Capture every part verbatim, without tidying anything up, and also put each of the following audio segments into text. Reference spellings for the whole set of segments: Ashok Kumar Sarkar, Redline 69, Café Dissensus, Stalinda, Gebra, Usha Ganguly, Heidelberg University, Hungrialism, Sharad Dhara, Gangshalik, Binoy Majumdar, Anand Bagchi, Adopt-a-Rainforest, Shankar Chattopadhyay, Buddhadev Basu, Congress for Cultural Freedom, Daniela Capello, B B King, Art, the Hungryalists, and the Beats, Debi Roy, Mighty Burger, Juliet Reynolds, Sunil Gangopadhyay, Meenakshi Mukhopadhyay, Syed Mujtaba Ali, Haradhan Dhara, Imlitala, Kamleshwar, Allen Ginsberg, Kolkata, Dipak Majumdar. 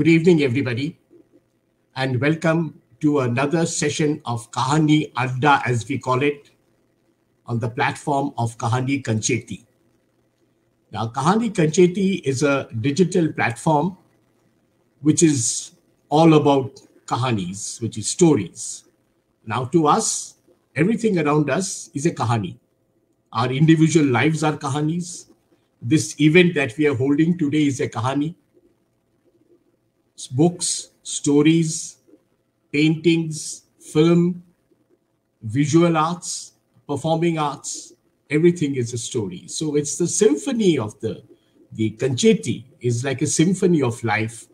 Good evening, everybody, and welcome to another session of Kahani Adda, as we call it, on the platform of Kahani Koncheti. Now, Kahani Koncheti is a digital platform which is all about kahanis, which is stories. Now, to us, everything around us is a kahani. Our individual lives are kahanis. This event that we are holding today is a kahani. Books, stories, paintings, film, visual arts, performing arts, everything is a story. So it's the symphony of the, the Koncheti is like a symphony of life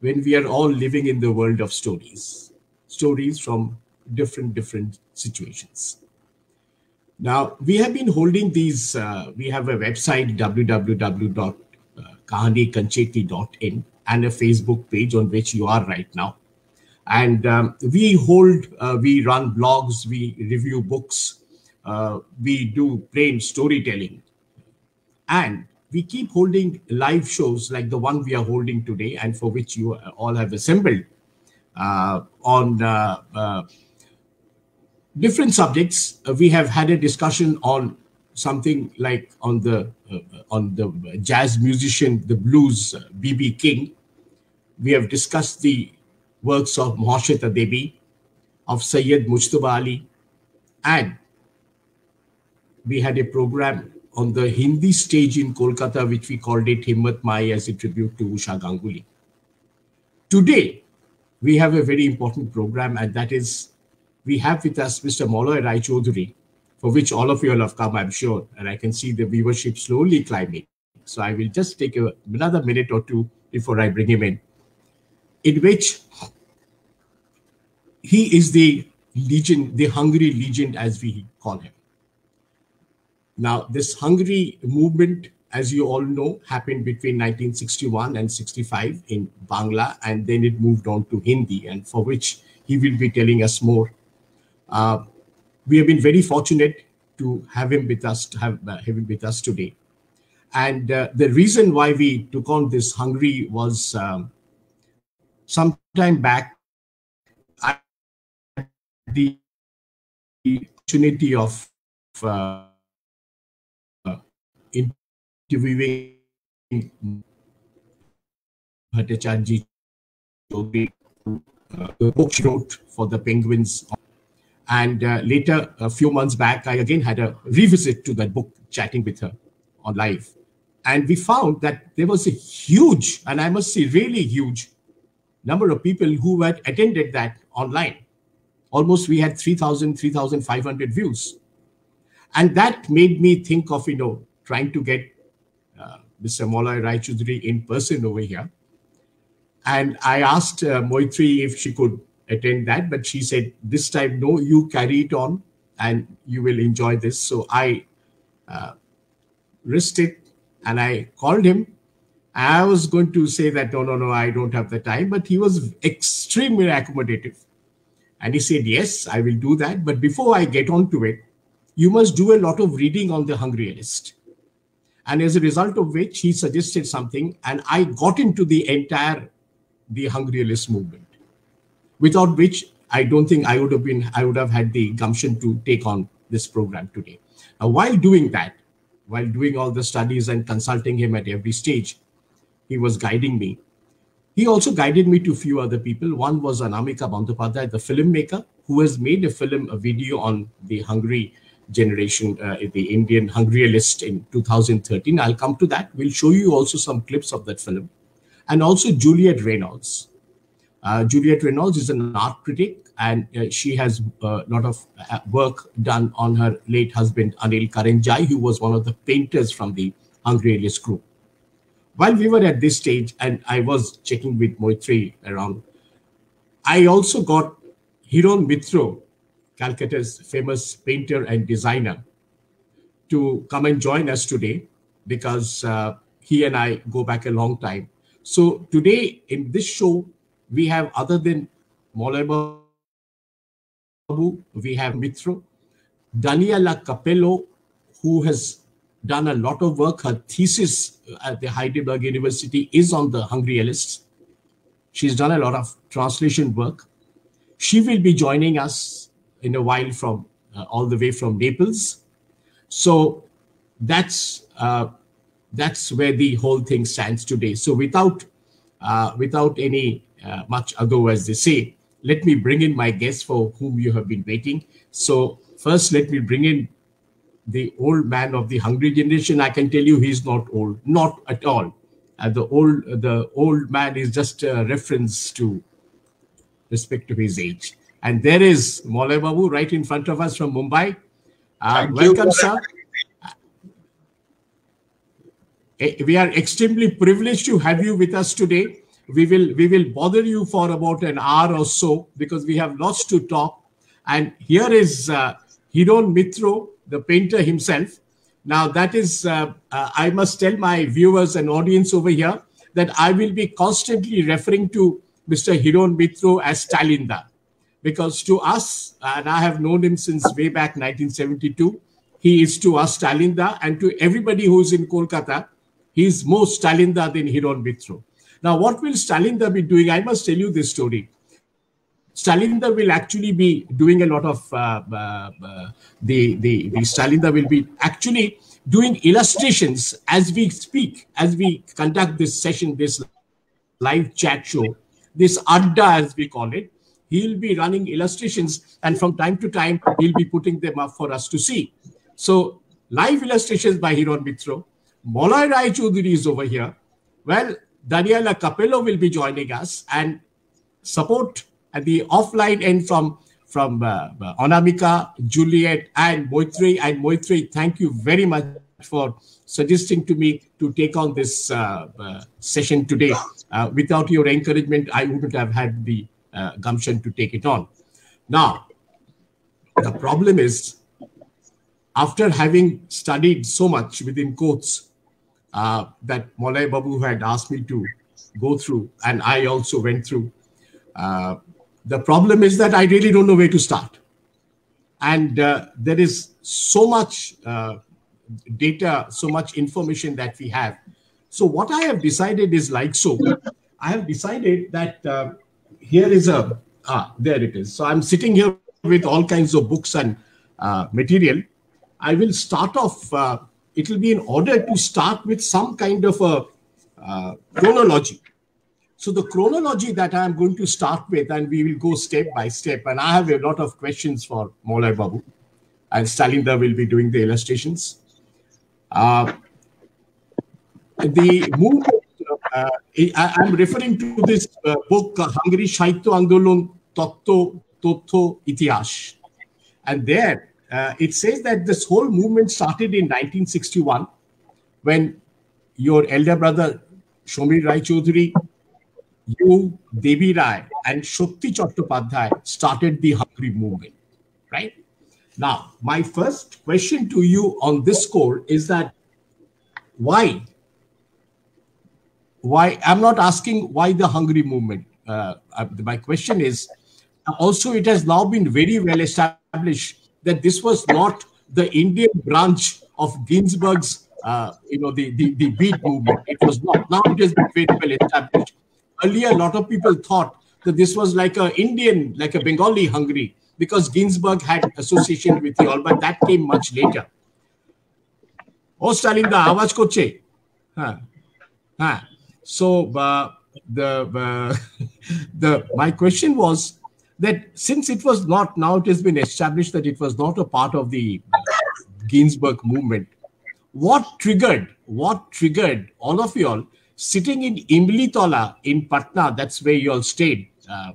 when we are all living in the world of stories, stories from different, different situations. Now, we have been holding these, uh, we have a website, w w w dot kahani koncheti dot in, and a Facebook page on which you are right now. And um, we hold, uh, we run blogs, we review books, uh, we do plain storytelling. And we keep holding live shows like the one we are holding today and for which you all have assembled uh, on uh, uh, different subjects. Uh, we have had a discussion on something like on the uh, on the jazz musician, the blues uh, B B King. We have discussed the works of Moharshita Devi, of Syed Mujtaba Ali, and we had a program on the Hindi stage in Kolkata, which we called it Himmat Mai as a tribute to Usha Ganguly. Today, we have a very important program, and that is, we have with us Mister Malay Roychoudhury, for which all of you all have come, I'm sure, and I can see the viewership slowly climbing. So I will just take a, another minute or two before I bring him in, in which he is the legend, the hungry legend, as we call him. Now, this hungry movement, as you all know, happened between nineteen sixty-one and sixty-five in Bangla, and then it moved on to Hindi, and for which he will be telling us more. Uh, We have been very fortunate to have him with us, to have, uh, have him with us today. And uh, the reason why we took on this hungry was um, some time back, I had the opportunity of uh, uh, interviewing Bhattacharjee Chowdhury, uh, the book she wrote for the Penguins. And uh, later, a few months back, I again had a revisit to that book, chatting with her on live. And we found that there was a huge, and I must say really huge, number of people who had attended that online. Almost we had three thousand, three thousand five hundred views. And that made me think of, you know, trying to get uh, Mister Malay Roychoudhury in person over here. And I asked uh, Maitreyee if she could attend that, but she said this time, no, you carry it on and you will enjoy this. So I uh, risked it and I called him. I was going to say that, no, no, no, I don't have the time, but he was extremely accommodative. And he said, yes, I will do that. But before I get on to it, you must do a lot of reading on the hungry list. And as a result of which he suggested something, and I got into the entire, the hungry list movement, without which I don't think I would have been, I would have had the gumption to take on this program today. Now, while doing that, while doing all the studies and consulting him at every stage, he was guiding me. He also guided me to a few other people. One was Anamika Bandopadhyay, the filmmaker, who has made a film, a video on the hungry generation, uh, the Indian hungry list in two thousand thirteen. I'll come to that. We'll show you also some clips of that film. And also Juliet Reynolds. Uh, Juliet Reynolds is an art critic, and uh, she has a uh, lot of uh, work done on her late husband, Anil Karanjai, who was one of the painters from the Hungry List group. While we were at this stage, and I was checking with Maitreyee around, I also got Hiran Mitra, Calcutta's famous painter and designer, to come and join us today, because uh, he and I go back a long time. So today in this show, we have, other than Malay Babu, we have Mitra, Daniela Capello, who has done a lot of work. Her thesis at the Heidelberg University is on the hungry lists. She's done a lot of translation work. She will be joining us in a while from uh, all the way from Naples. So that's uh, that's where the whole thing stands today. So without uh, without any uh, much ado, as they say, let me bring in my guest for whom you have been waiting. So first, let me bring in the old man of the hungry generation. I can tell you, he's not old, not at all. Uh, the old the old man is just a reference to respect to his age. And there is Maulay Babu right in front of us from Mumbai. Uh, welcome, sir. We are extremely privileged to have you with us today. We will we will bother you for about an hour or so because we have lots to talk. And here is uh, Hiran Mitra, the painter himself. Now that is, uh, uh, I must tell my viewers and audience over here that I will be constantly referring to Mister Hiran Mitra as Stalinda, because to us, and I have known him since way back nineteen seventy-two, he is to us Stalinda, and to everybody who is in Kolkata, he is more Stalinda than Hiran Mitra. Now, what will Stalinda be doing? I must tell you this story. Stalinda will actually be doing a lot of uh, uh, uh, the, the the Stalinda will be actually doing illustrations as we speak, as we conduct this session, this live chat show, this Adda as we call it. He'll be running illustrations, and from time to time he'll be putting them up for us to see. So live illustrations by Hiran Mitra. Malay Roychoudhury is over here. Well, Daniela Capello will be joining us, and support at the offline end from from uh, Anamika, Juliet, and Maitreyee. And Maitreyee, thank you very much for suggesting to me to take on this uh, uh, session today. Uh, without your encouragement, I wouldn't have had the uh, gumption to take it on. Now, the problem is, after having studied so much within quotes uh, that Maulay Babu had asked me to go through, and I also went through, uh, the problem is that I really don't know where to start. And uh, there is so much uh, data, so much information that we have. So what I have decided is like so. I have decided that uh, here is a, ah, there it is. So I'm sitting here with all kinds of books and uh, material. I will start off, uh, it will be in order to start with some kind of a uh, chronology. So the chronology that I am going to start with, and we will go step by step, and I have a lot of questions for Maulay Babu, and Stalinda will be doing the illustrations. Uh, the movement, uh, I am referring to this uh, book, Hungry Shaito Andolon Totto Totto Itihash. And there, uh, it says that this whole movement started in nineteen sixty-one, when your elder brother, Samir Roychoudhury, you, Debi Roy, and Shakti Chattopadhyay started the Hungry movement, right? Now, my first question to you on this score is that why? Why? I'm not asking why the Hungry movement. Uh, my question is, also it has now been very well established that this was not the Indian branch of Ginsberg's, uh, you know, the, the, the Beat movement. It was not. Now it has been very well established. Earlier, a lot of people thought that this was like a Indian, like a Bengali Hungary, because Ginsberg had association with you all, but that came much later. Oh, Stalinda, awaz koche. Huh. Huh. So uh, the uh, the my question was that since it was not, now it has been established that it was not a part of the Ginsberg movement. What triggered? What triggered all of you all? Sitting in Imlitala in Patna, that's where you all stayed, uh,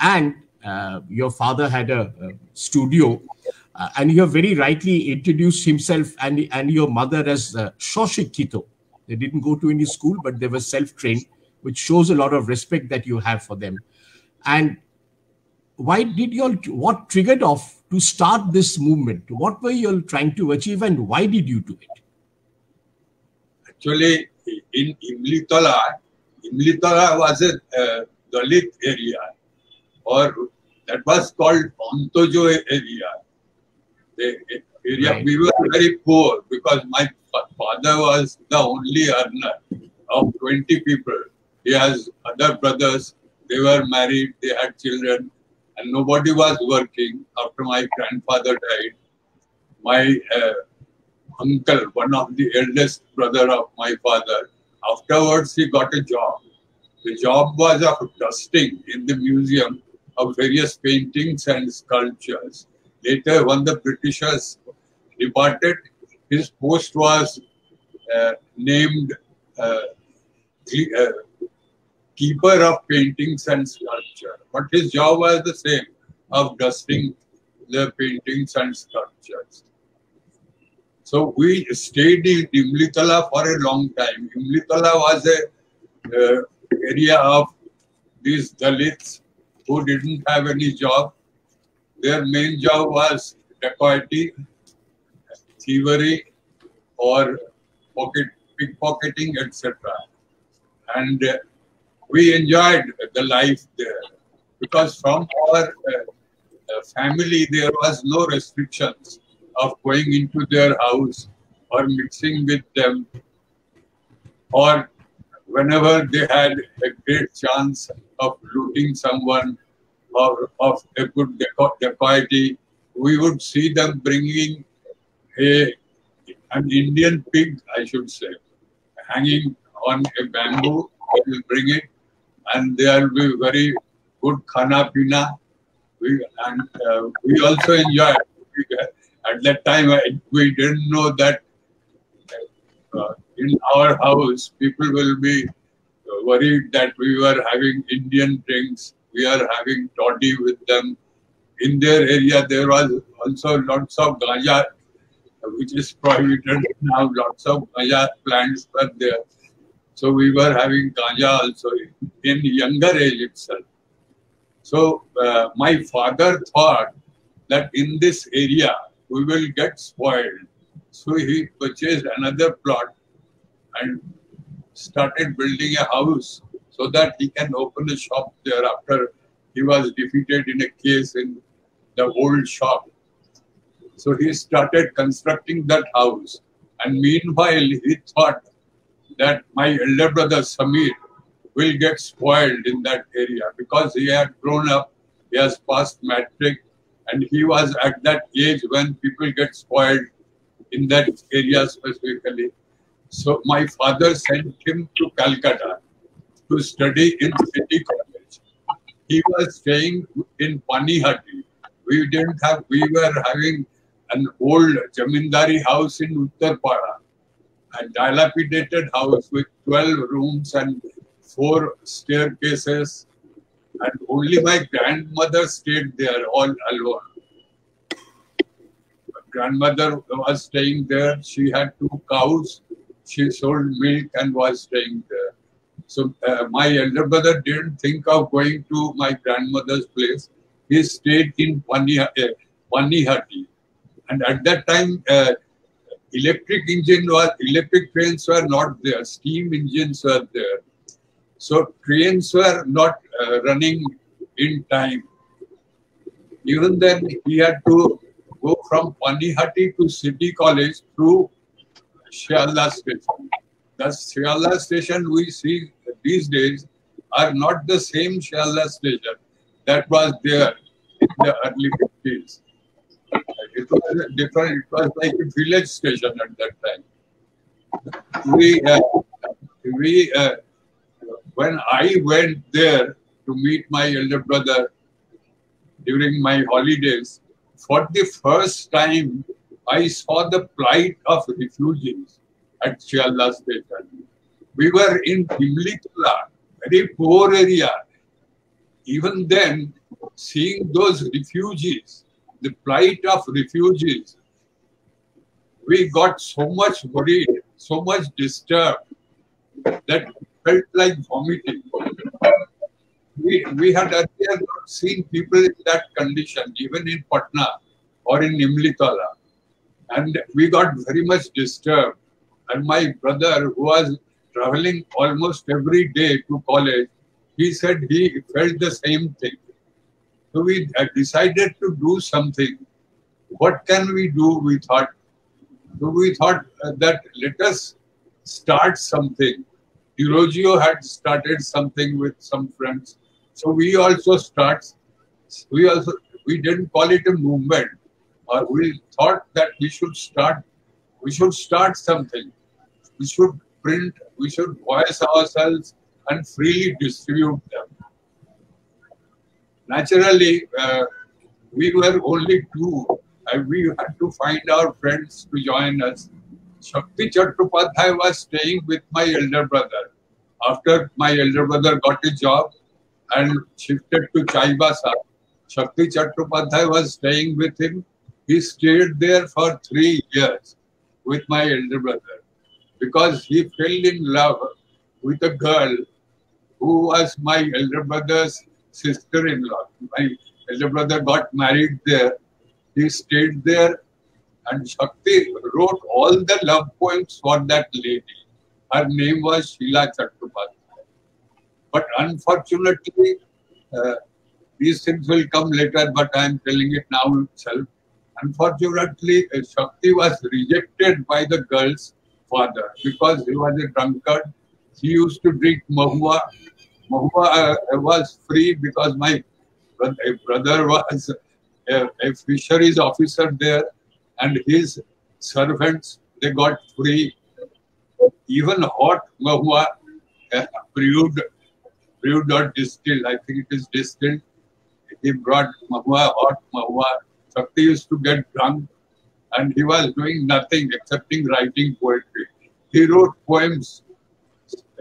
and uh, your father had a, a studio, uh, and you have very rightly introduced himself and, and your mother as uh, Shoshikito. They didn't go to any school, but they were self-trained, which shows a lot of respect that you have for them. And why did you all, what triggered off to start this movement? What were you all trying to achieve and why did you do it? Actually, in Imlitala, Imlitala was a uh, Dalit area, or that was called Ontojo area. The area right. We were very poor because my father was the only earner of twenty people. He has other brothers They were married, they had children, and nobody was working. After my grandfather died, my uh, uncle, one of the eldest brother of my father, afterwards he got a job. The job was of dusting in the museum of various paintings and sculptures. Later, when the Britishers departed, his post was uh, named uh, the, uh, keeper of paintings and sculpture. But his job was the same, of dusting the paintings and sculptures. So we stayed in Imlitala for a long time. Imlitala was a uh, area of these Dalits who didn't have any job. Their main job was dacoity, thievery, or pocket, pickpocketing, et cetera. And uh, we enjoyed the life there because from our uh, family there was no restrictions of going into their house or mixing with them, or whenever they had a great chance of looting someone or of a good dacoity, we would see them bringing a, an Indian pig, I should say, hanging on a bamboo. They will bring it, and there will be very good khana pina. We, and uh, we also enjoyed. At that time, we didn't know that uh, in our house, people will be worried that we were having Indian drinks. We are having toddy with them. In their area, there was also lots of ganja, which is prohibited now. Lots of ganja plants were there. So we were having ganja also in younger age itself. So uh, my father thought that in this area we will get spoiled. So he purchased another plot and started building a house so that he can open a shop there after he was defeated in a case in the old shop. So he started constructing that house. And meanwhile, he thought that my elder brother Samir will get spoiled in that area because he had grown up, he has passed matric, and he was at that age when people get spoiled in that area specifically. So my father sent him to Calcutta to study in City College. He was staying in Panihati. We didn't have, we were having an old Jamindari house in Uttarpara. A dilapidated house with twelve rooms and four staircases, and only my grandmother stayed there all alone. My grandmother was staying there. She had two cows. She sold milk and was staying there. So uh, my elder brother didn't think of going to my grandmother's place. He stayed in Panihati, and at that time, uh, Electric engine was, electric trains were not there, steam engines were there. So trains were not uh, running in time. Even then, he had to go from Panihati to City College through Shiala station. The Shiala station we see these days are not the same Shiala station that was there in the early fifties. It was different. It was like a village station at that time. We, uh, we, uh, when I went there to meet my elder brother during my holidays, for the first time, I saw the plight of refugees at Shiala station. We were in Himlitala, very poor area. Even then, seeing those refugees, the plight of refugees, we got so much worried, so much disturbed that it felt like vomiting. We, we had earlier not seen people in that condition, even in Patna or in Imlitala. And we got very much disturbed. And my brother, who was traveling almost every day to college, he said he felt the same thing. So we decided to do something. What can we do? We thought. So we thought that let us start something. Eurogio had started something with some friends So we also starts. We also we didn't call it a movement, or we thought that we should start. We should start something. We should print. We should voice ourselves and freely distribute them. Naturally, uh, we were only two, and we had to find our friends to join us. Shakti Chattopadhyay was staying with my elder brother. After my elder brother got a job and shifted to Chaibasa, Shakti Chattopadhyay was staying with him. He stayed there for three years with my elder brother because he fell in love with a girl who was my elder brother's sister-in-law. My elder brother got married there. He stayed there, and Shakti wrote all the love poems for that lady. Her name was Sheila Chattopadhyay. But unfortunately, uh, these things will come later, but I am telling it now itself. Unfortunately, uh, Shakti was rejected by the girl's father because he was a drunkard. He used to drink mahua. Mahua uh, was free because my brother was a, a fisheries officer there, and his servants, they got free. Even hot mahua uh, brewed, brewed or distilled, I think it is distilled. He brought mahua, hot mahua. Shakti used to get drunk, and he was doing nothing excepting writing poetry. He wrote poems.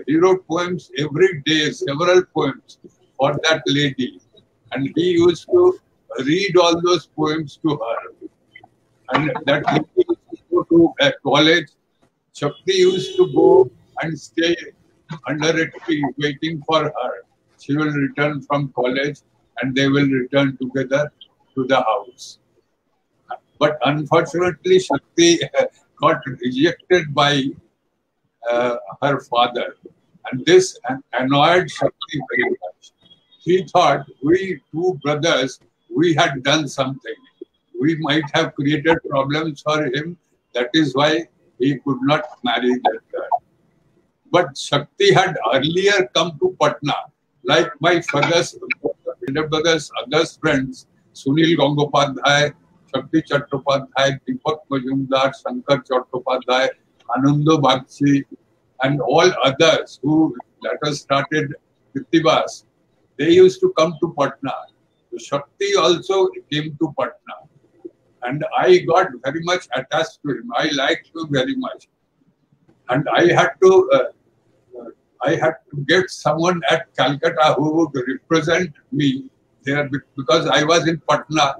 He wrote poems every day, several poems for that lady. And he used to read all those poems to her. And that lady used to go to uh, college. Shakti used to go and stay under a tree waiting for her. She will return from college and they will return together to the house. But unfortunately, Shakti got rejected by uh, her father. And this annoyed Shakti very much. He thought we two brothers, we had done something. We might have created problems for him. That is why he could not marry that girl. But Shakti had earlier come to Patna, like my father's elder brother's other friends, Sunil Gangopadhyay, Shakti Chattopadhyay, Dipak Majumdar, Shankar Chattopadhyay, Anand Bagchi, and all others who later started Krittibas. They used to come to Patna. So Shakti also came to Patna. And I got very much attached to him. I liked him very much, and I had to, uh, I had to get someone at Calcutta who would represent me there because I was in Patna,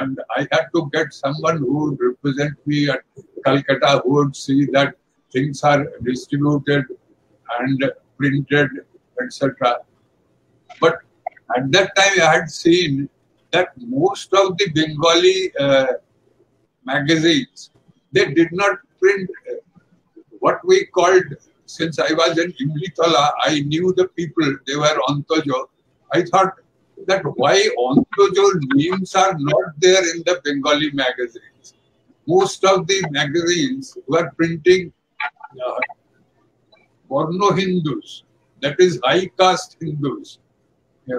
and I had to get someone who would represent me at Calcutta who would see that things are distributed and printed, et cetera. But at that time, I had seen that most of the Bengali uh, magazines, they did not print what we called, since I was in Imlitala, I knew the people, they were Ontojo. I thought that why Ontojo names are not there in the Bengali magazines. Most of the magazines were printing uh, Borno Hindus, that is high caste Hindus, uh,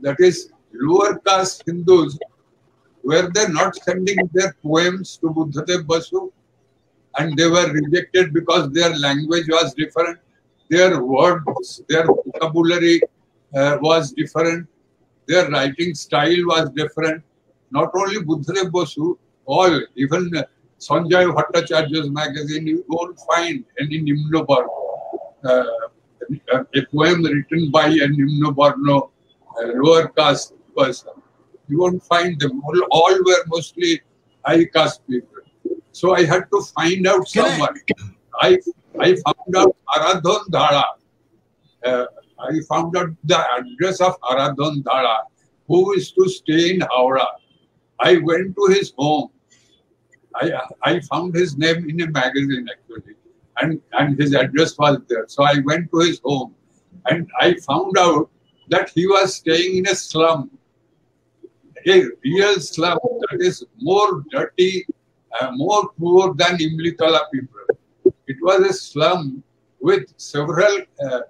that is lower caste Hindus. Were they not sending their poems to Buddhadev Basu? And they were rejected because their language was different, their words, their vocabulary uh, was different, their writing style was different. Not only Buddhadev Basu, all, even Sanjay Bhattacharjay's magazine, you won't find any Nimno Borno, uh, a poem written by a Nimno Borno, a lower caste person. You won't find them. All, all were mostly high caste people. So I had to find out someone. I I found out Haradhan Dhara. Uh, I found out the address of Haradhan Dhara, who is to stay in Howrah. I went to his home. I I found his name in a magazine actually, and and his address was there. So I went to his home, and I found out that he was staying in a slum, a real slum that is more dirty, uh, more poor than Imlitala people. It was a slum with several uh,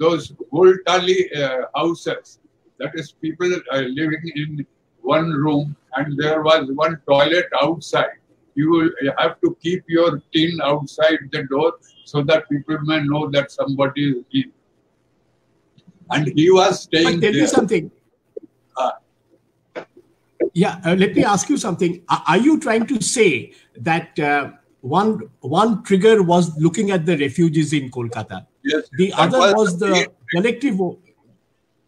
those old tali uh, houses That is, people uh, living in one room and there was one toilet outside. You will have to keep your tin outside the door so that people may know that somebody is in. And he was staying there. I'll tell you something. Uh, yeah, uh, let me ask you something. Are you trying to say that uh, one one trigger was looking at the refugees in Kolkata? Yes. The other was, was the it, collective.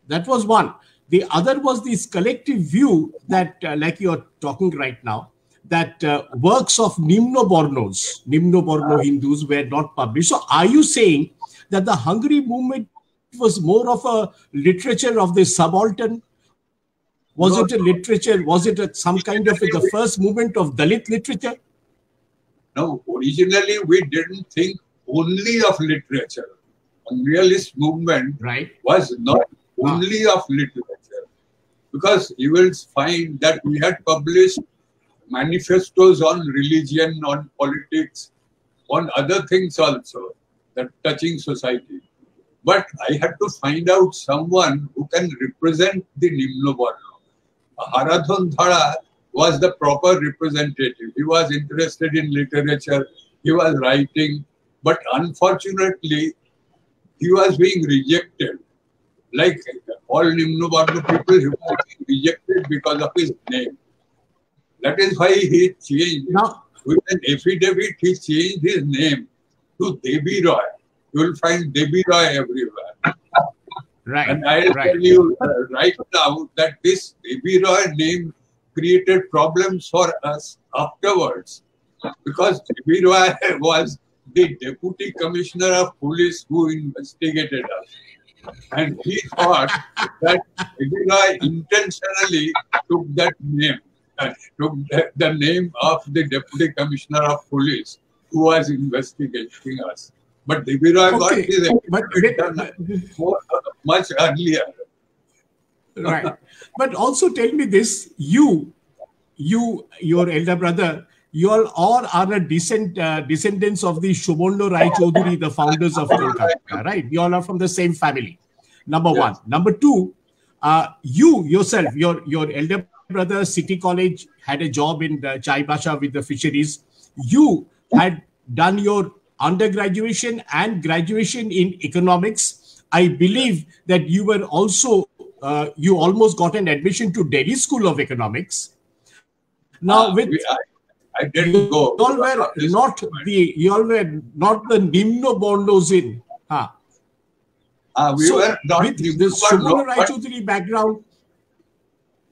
That was one. The other was this collective view that, uh, like you are talking right now, that uh, works of Nimno Bornos, Nimno Borno Hindus were not published. So are you saying that the Hungary movement was more of a literature of the subaltern? Was no, it a literature? Was it a, some kind of the first movement of Dalit literature? No, originally we didn't think only of literature. A realist movement right. was not only of literature. Because you will find that we had published manifestos on religion, on politics, on other things also, that touching society. But I had to find out someone who can represent the Nimno Borno. Haradhan Dhara was the proper representative. He was interested in literature, he was writing, but unfortunately, he was being rejected. Like all Nimno Borno people, he was being rejected because of his name. That is why he changed. No. With an affidavit, he changed his name to Debi Roy. You will find Debi Roy everywhere. Right. And I'll right. tell you uh, right now that this Debi Roy name created problems for us afterwards, because Debi Roy was the deputy commissioner of police who investigated us. And he thought that Debi Roy intentionally took that name, uh, took the, the name of the deputy commissioner of police who was investigating us. But Debi Roy okay. got his affidavit more, uh, much earlier. Right. But also tell me this, you, you, your elder brother, you all, all are a descent, uh, descendants of the Subimal Basak, the founders of Kolkata, right? You all are from the same family, number yes. one. Number two, uh, you yourself, your, your elder brother, City College, had a job in the Chai Basha with the fisheries. You had done your undergraduation and graduation in economics. I believe that you were also, uh, you almost got an admission to Delhi School of Economics. Now, uh, with we, I, I didn't go. You all were not the you all were not the Nimno Bornos in. Huh? Uh, we so were not with the Subimal Basak background.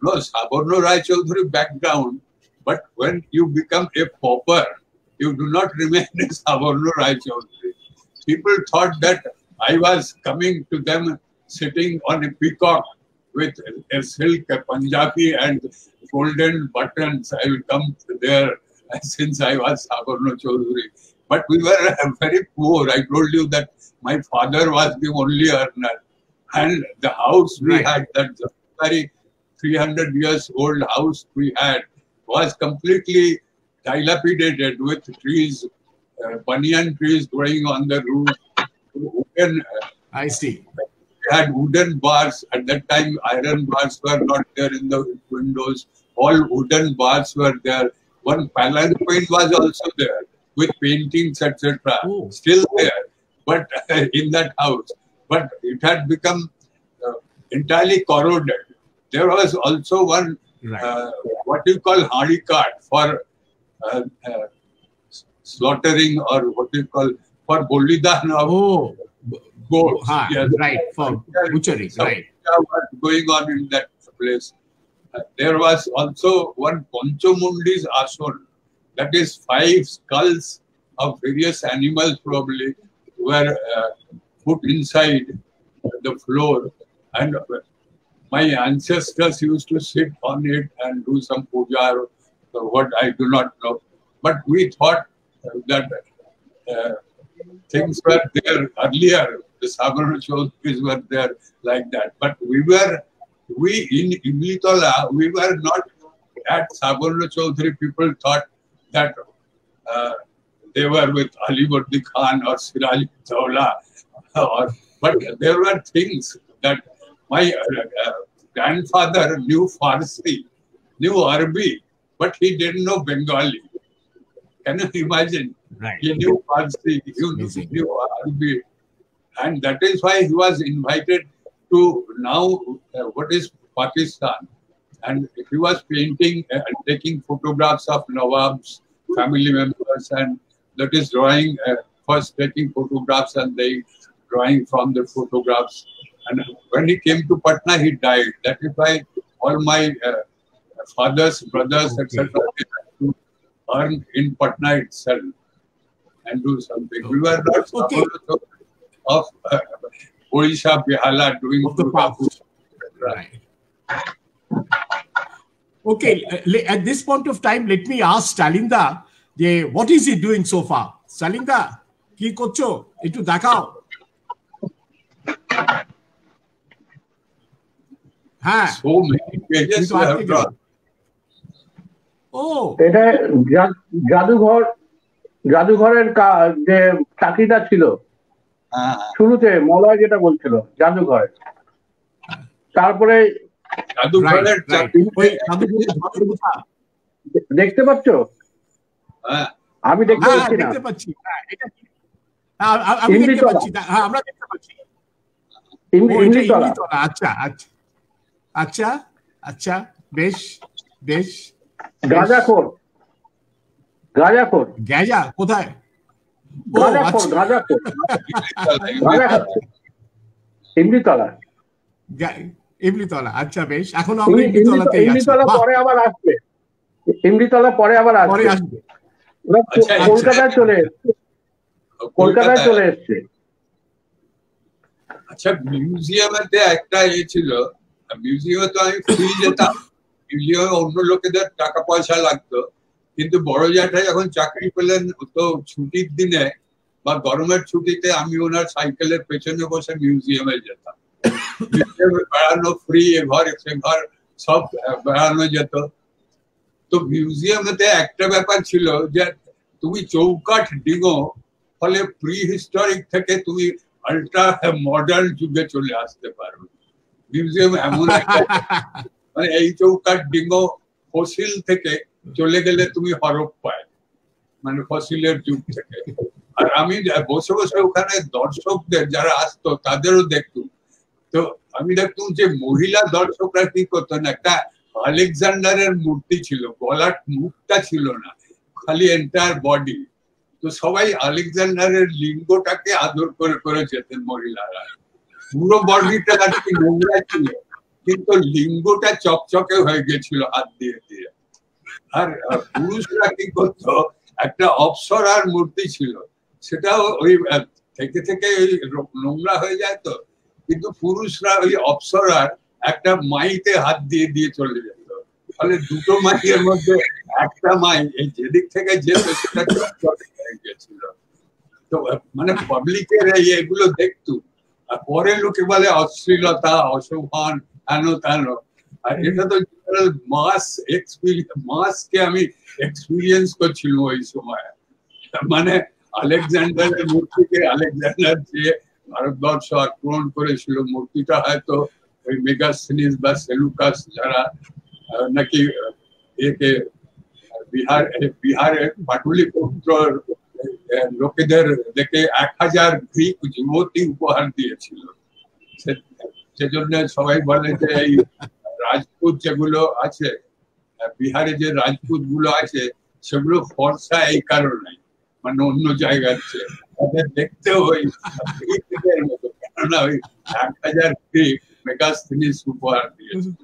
No, Subimal Basak background. But when you become a pauper, you do not remain as Savarno Roychoudhury. People thought that I was coming to them sitting on a peacock with a silk a Punjabi and golden buttons. I will come to there since I was Savarno Roychoudhury. But we were very poor. I told you that my father was the only earner. And the house we had, that very three hundred years old house we had, was completely dilapidated with trees, uh, banyan trees growing on the roof. Wooden, uh, I see. They had wooden bars. At that time, iron bars were not there in the windows. All wooden bars were there. One palanquin was also there with paintings, et cetera. Still there, but uh, in that house. But it had become uh, entirely corroded. There was also one, right. uh, what you call hardy cart for Uh, uh, slaughtering, or what you call, for bolidan of oh, goats. Ha, yes. Right, for butchery. Right. What was going on in that place. Uh, there was also one Ponchomundi's Ason, that is five skulls of various animals probably were uh, put inside the floor, and my ancestors used to sit on it and do some puja. So what I do not know. But we thought that uh, things were there earlier. The Savarno Roychoudhuries were there like that. But we were, we in Imlitola, we were not that Savarno Roychoudhury people thought that uh, they were with Ali Burdi Khan or Siraj Dawla. Or, but there were things that my uh, uh, grandfather knew Farsi, knew Arabic, but he didn't know Bengali. Can you imagine? Right. He knew Farsi, he knew, knew Arabic. And that is why he was invited to now uh, what is Pakistan. And he was painting and uh, taking photographs of Nawab's family members, and that is drawing, uh, first taking photographs and they drawing from the photographs. And when he came to Patna, he died. That is why all my uh, fathers, brothers, okay. et cetera, they had to earn in Patna itself and do something. Okay. We were not okay. of uh, Odisha, Bihala doing of the past. Right. Okay, at this point of time, let me ask Stalinda, yeah, what is he doing so far? Stalinda, ki kocho, etu dakao. So many pages you have brought. Oh. Eta jadughor, jadughorer ka je chakrita chilo. Shurute Molloy jeta bolchilo, jadughor. Tarpore জাদুঘরের চাকরি ওই জাদুঘরের ঘরের কথা দেখতে পাচ্ছো? হ্যাঁ আমি দেখতে পাচ্ছি না, দেখতে পাচ্ছি হ্যাঁ এটা আমি দেখতে পাচ্ছি, হ্যাঁ আমরা দেখতে পাচ্ছি ইংলিশ তোলা। আচ্ছা আচ্ছা আচ্ছা আচ্ছা বেশ বেশ। গাজাখোর গাজাখোর গাজা কোথায়? গাজাখোর গাজাখোর গাজাখোর ইংলিশ তোলা ইমলিতলা। আচ্ছা বেশ, এখন আমরা ইমলিতলাতেই আছি। ইমলিতলা পরে আবার আসবে, ইমলিতলা পরে আবার আসবে। কলকাতা চলে কলকাতা চলে আসছে। আচ্ছা মিউজিয়ামেতে একটা এ ছিল, মিউজিয়ামে তো আমি ফ্রি যেতাম, মিউজিয়ামে অন্য লোকেদের টাকা পয়সা লাগতো, কিন্তু বড় জ্যাঠাই যখন চাকরি পেলেন তো ছুটির দিনে বা গরমের ছুটিতে আমি ওনার সাইকেলের পেছনে বসে মিউজিয়ামে যেতাম। বেড়ানো ফ্রি, এ ঘর সে ঘর সব বেড়ানো যেত। তো মিউজিয়ামেতে একটা ব্যাপার ছিল যে তুমি চৌকাঠ ডিঙো, ফলে প্রি হিস্টোরিক থেকে তুমি আল্ট্রা মডার্ন যুগে চলে আসতে পারবে। মিউজিয়াম এমন একটা মানে এই চৌকাঠ ডিঙো ফসিল থেকে চলে গেলে তুমি হরপ পায়, মানে ফসিলের যুগ থেকে। আর আমি বসে বসে ওখানে দর্শকদের যারা আসতো তাদেরও দেখতুম, তো আমি দেখতাম যে মহিলা দর্শকরা কি করতেন, একটা আলেকজান্ডারের মূর্তি ছিল, গলার মুখটা ছিল না, খালি এন্টায়ার বডি। তো সবাই আলেকজান্ডারের লিঙ্গটাকে আদর করে করে যেতেন মহিলারা, পুরো বডিটা আরকি নোংরা ছিল, কিন্তু লিঙ্গটা চকচকে হয়ে গেছিল হাত দিয়ে দিয়ে। আর পুরুষরা কি করতো, একটা অপ্সরার মূর্তি ছিল, সেটাও ওই থেকে থেকে ওই নোংরা হয়ে যায়, তো কিন্তু পুরুষরা ওই অপ্সরার একটা মাইতে হাত দিয়ে দিয়ে চলে যেত, ফলে দুটো মাইয়ের মধ্যে একটা মাই যেদিক থেকে যেত সেটা গেছিল। তো মানে পাবলিকের এগুলো দেখতো, আর পরে লোকে বলে অশ্লীলতা, অশোভন, আনো তানো। আর এটা তো মাস এক্সপিরিয়েন্স, মাসকে আমি এক্সপিরিয়েন্স করছিলাম ওই সময়। মানে আলেকজান্ডারের মূর্তিকে আলেকজান্ডার যে ভারতবর্ষ আক্রমণ করেছিল, মূর্তিটা হয়তো ওই মেগাসিনিস বা সেলুকাস যারা নাকি একে বিহার বিহারের পাটলিপুত্র লোকেদের দেখে এক হাজার গ্রিক যুবতী উপহার দিয়েছিল, সেজন্য সবাই বলে যে এই রাজপুত যেগুলো আছে বিহারে, যে রাজপুত গুলো আছে সেগুলো ফর্সা এই কারণে, মানে অন্য জায়গার চেয়ে তাদের দেখতে ওই মতো, কেননা ওই এক হাজার মেগাসিনিস উপহার দিয়েছিল।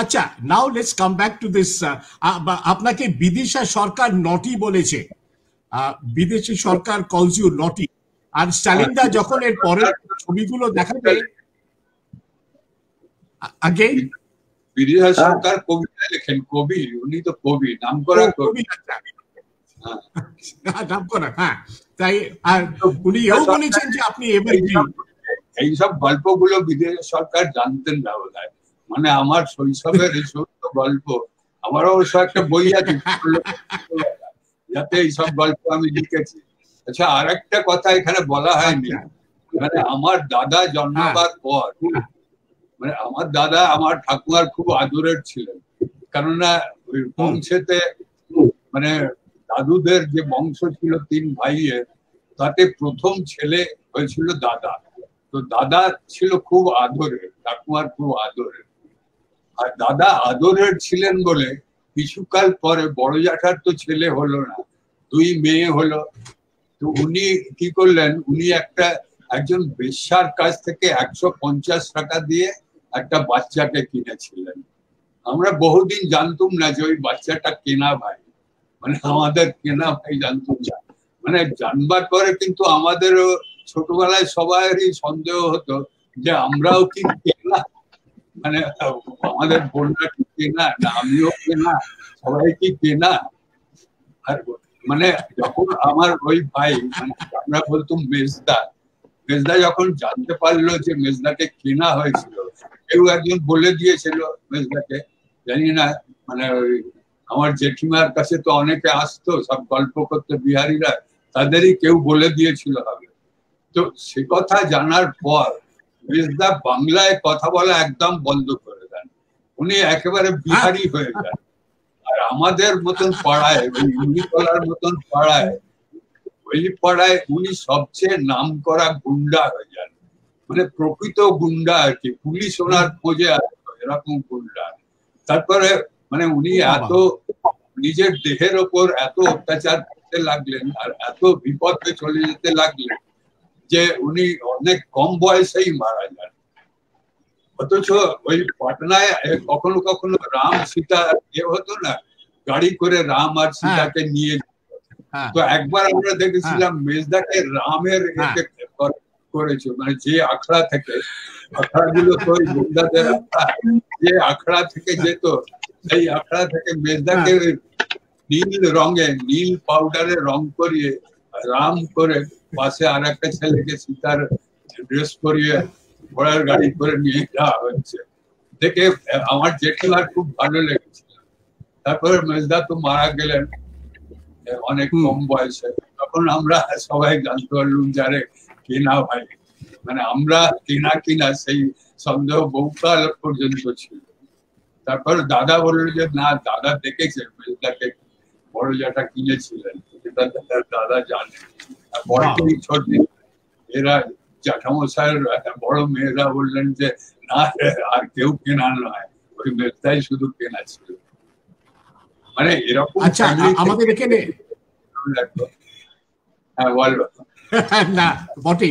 আচ্ছা now let's come back to this. আপনাকে বিদেশি সরকার নটি বলেছে, বিদেশি সরকার কলস ইউ নটি। আর স্টালিনদা যখন এর পরের ছবিগুলো দেখাবে আগে, বিদেশি সরকার কবিতা লেখেন, কবি উনি তো কবি, নাম করা কবি। এইসব গল্প গুলো বিদেশ সরকার জানতেন না বোধ হয়, মানে আমার শৈশবের এই সমস্ত গল্প, আমার অবশ্য একটা বই আছে যাতে এইসব গল্প আমি লিখেছি। আচ্ছা আর একটা কথা এখানে বলা হয়নি, মানে আমার দাদা জন্মাবার পর মানে আমার দাদা আমার ঠাকুমার খুব আদরের ছিলেন, কেননা ওই বংশেতে মানে দাদুদের যে বংশ ছিল তিন ভাইয়ের তাতে প্রথম ছেলে হয়েছিল দাদা। তো দাদা ছিল খুব আদরের, ঠাকুমার খুব আদরের। আর দাদা আদরের ছিলেন বলে কিছুকাল পরে বড় জ্যাঠার তো ছেলে হলো না, দুই মেয়ে হলো। তো উনি কি করলেন, উনি একটা একজন বেশ্যার কাছ থেকে একশো পঞ্চাশ টাকা দিয়ে একটা বাচ্চাকে কিনেছিলেন। আমরা বহুদিন জানতুম না যে ওই বাচ্চাটা কেনা ভাই, মানে আমাদের কেনা ভাই জানতুম না। মানে জানবার পরে কিন্তু আমাদেরও ছোটবেলায় সবারই সন্দেহ হতো যে আমরাও কি কেনা, মানে আমাদের বোনরা কি কেনা, না আমিও কেনা, সবাই কি কেনা। আর মানে যখন আমার ওই ভাই আমরা বলতাম মেজদা, মেজদা যখন জানতে পারলো যে মেজদাকে কেনা হয়েছিল, কেউ একজন বলে দিয়েছিল মেজদাকে, জানি না মানে ওই আমার জেঠিমার কাছে তো অনেকে আসতো সব গল্প করতো বিহারিরা, তাদেরই কেউ বলে দিয়েছিল হবে। তো সে কথা জানার পর মেজদা বাংলায় কথা বলা একদম বন্ধ করে দেন, উনি একেবারে বিহারি হয়ে যান। আর আমাদের মতন পাড়ায় ওই ইউনিকলার মতন পাড়ায় ওই পাড়ায় উনি সবচেয়ে নাম করা গুন্ডা হয়ে যান, মানে প্রকৃত গুন্ডা আর কি, পুলিশ ওনার খোঁজে আসতো এরকম গুন্ডা। তারপরে মানে উনি এত নিজের দেহের ওপর এত অত্যাচার করতে লাগলেন আর এত বিপদে চলে যেতে লাগলেন যে উনি অনেক কম বয়সেই মারা যান। অথচ ওই পাটনায় কখনো কখনো রাম সীতা এ হতো না, গাড়ি করে রাম আর সীতাকে নিয়ে যেত। তো একবার আমরা দেখেছিলাম মেজদাকে রামের করেছে, মানে যে আখড়া থেকে, আখড়া গুলো তো ওই গোন্ডাদের আখড়া, যে আখড়া থেকে যেত সেই আখড়া থেকে মেজদাকে নীল রঙে নীল পাউডারে রং করিয়ে রাম করে পাশে আর একটা ছেলেকে সীতার ড্রেস করিয়ে ঘোড়ার গাড়ি করে নিয়ে যাওয়া হয়েছে। দেখে আমার জেঠিমার খুব ভালো লেগেছিল। তারপরে মেজদা তো মারা গেলেন অনেক কম বয়সে, তখন আমরা সবাই জানতে পারলাম যারে কেনা ভাই, মানে আমরা কেনা কিনা সেই সন্দেহ বহুকাল পর্যন্ত ছিল। তারপর দাদা বললো যে না, দাদা দেখেছে মেজদাকে, বড় যেটা কিনেছিলেন দাদা জানে। বড় ছোট এরা জ্যাঠামশাইয়ের বড় মেয়েরা বললেন যে না, আর কেউ কেনা নয়, ওই মেজদাই শুধু কেনা ছিল। মানে এরকম আমাদের এখানে হ্যাঁ বলবো না বটে।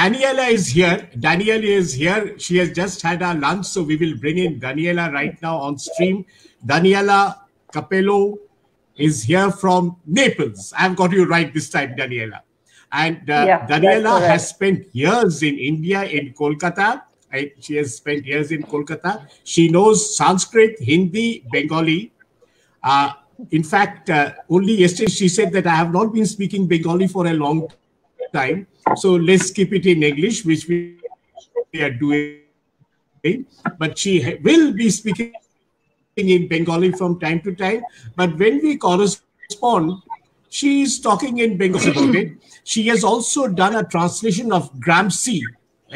Daniela is here. Daniela is here. She has just had her lunch, so we will bring in Daniela right now on stream. Daniela Capello is here from Naples. I've got you right this time, Daniela. And uh, yeah, Daniela has spent years in India, in Kolkata. Right? She has spent years in Kolkata. She knows Sanskrit, Hindi, Bengali. Uh, in fact, uh, only yesterday she said that I have not been speaking Bengali for a long time. time so let's keep it in English, which we are doing, but she will be speaking in Bengali from time to time. But when we correspond, she is talking in Bengali about it. She has also done a translation of Gramsci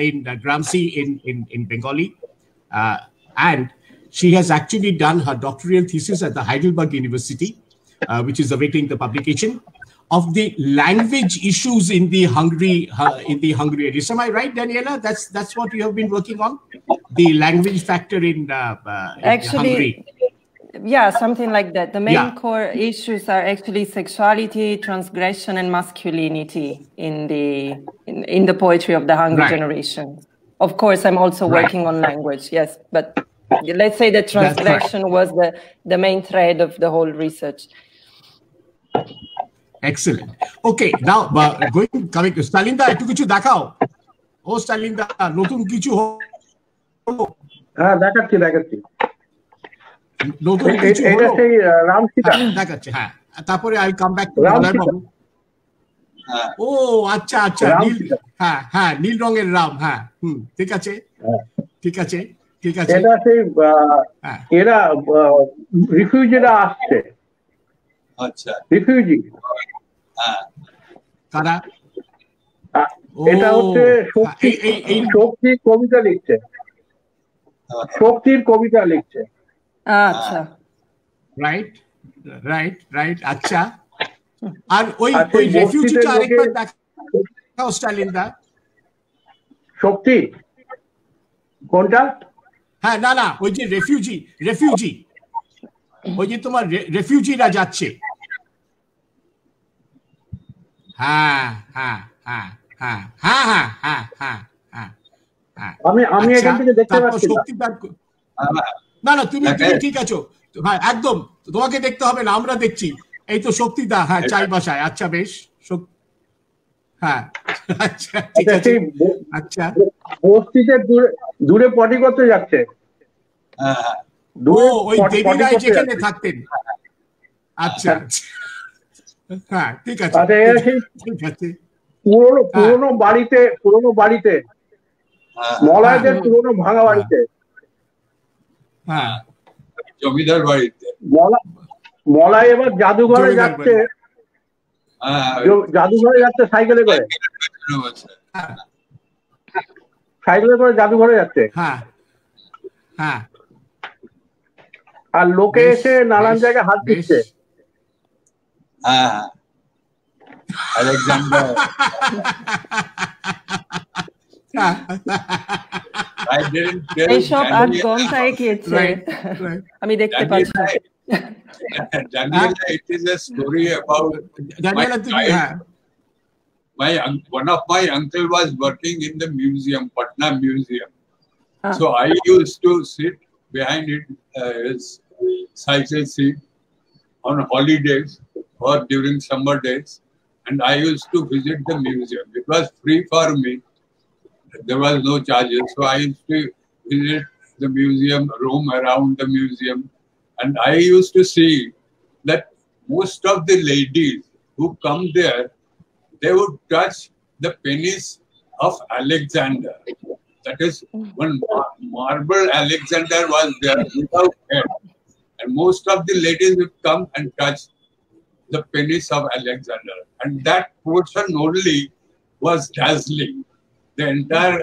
in uh, Gramsci in in in Bengali, uh, and she has actually done her doctoral thesis at the Heidelberg University, uh, which is awaiting the publication, of the language issues in the Hungary uh, in the Hungary area. Am I right, Daniela? That's that's what you have been working on, the language factor in, uh, uh, in actually, Hungary. Yeah, something like that. The main yeah. core issues are actually sexuality, transgression, and masculinity in the in, in the poetry of the Hungry right. generation. Of course, I'm also right. working on language. Yes, but let's say that transgression right. was the the main thread of the whole research. Excellent. Okay, now uh, going coming to Stalinda, ekটু কিছু দেখাও। ও Stalinda, নতুন কিছু হলো? হ্যাঁ, দেখাচ্ছি দেখাচ্ছি। নতুন কিছু হলো? এটা সেই রাম সীতা দেখাচ্ছি। হ্যাঁ, তারপরে আই কাম ব্যাক টু বলার বাবু। হ্যাঁ, ও আচ্ছা আচ্ছা, নীল, হ্যাঁ হ্যাঁ, নীল রঙের রাম। হ্যাঁ, হুম, ঠিক আছে ঠিক আছে ঠিক আছে। এটা সেই এরা রিফিউজিরা আসছে। আচ্ছা, রিফিউজি। হ্যাঁ, তারা এটা হচ্ছে শক্তি, শক্তি কবিতা লিখছে, শক্তির কবিতা লিখছে। আচ্ছা রাইট রাইট রাইট আচ্ছা আর ওই ওই রেফিউজি আরেকবার দেখাও স্টালিনদা শক্তি কোনটা? হ্যাঁ না না ওই যে রেফিউজি রেফিউজি ওই যে তোমার রেফিউজিরা যাচ্ছে। হ্যাঁ হ্যাঁ হ্যাঁ হ্যাঁ হ্যাঁ হ্যাঁ হ্যাঁ হ্যাঁ হ্যাঁ আমি আমি এখান থেকে দেখতে পাচ্ছি না না তুমি তুমি ঠিক আছো? হ্যাঁ একদম, তোমাকে দেখতে হবে না, আমরা দেখছি। এই তো শক্তিদা। হ্যাঁ চাই ভাষায়। আচ্ছা বেশ। হ্যাঁ আচ্ছা ঠিক আছে। আচ্ছা বস্তিতে দূরে দূরে পটি করতে যাচ্ছে। হ্যাঁ দূরে ওই দেবী রায় যেখানে থাকতেন। আচ্ছা হ্যাঁ ঠিক আছে। আরে ঠিক আছে পুরনো পুরনো বাড়িতে পুরনো বাড়িতে মলায়দের পুরনো ভাঙা বাড়িতে। হ্যাঁ জমিদার বাড়িতে মলায় এবার জাদুঘরে যাচ্ছে। হ্যাঁ জাদুঘরে যাচ্ছে সাইকেলে করে, সাইকেলে করে জাদুঘরে যাচ্ছে। হ্যাঁ হ্যাঁ আর লোকে এসে নানান জায়গায় হাত দিচ্ছে। হ্যাঁ আলেকজান্ডার এইসব আর গন্তায় গিয়েছে আমি দেখতে পাচ্ছি। Daniela, it is a story about Daniela. My, yeah. my one of my uncle was working in the museum, Patna Museum. Ah. So I used to sit behind it, uh, his cycle seat on holidays or during summer days, and I used to visit the museum. It was free for me; there was no charges. So I used to visit the museum, roam around the museum. And I used to see that most of the ladies who come there, they would touch the penis of Alexander. That is, one marble Alexander was there without head, and most of the ladies would come and touch the penis of Alexander. And that portion only was dazzling. The entire,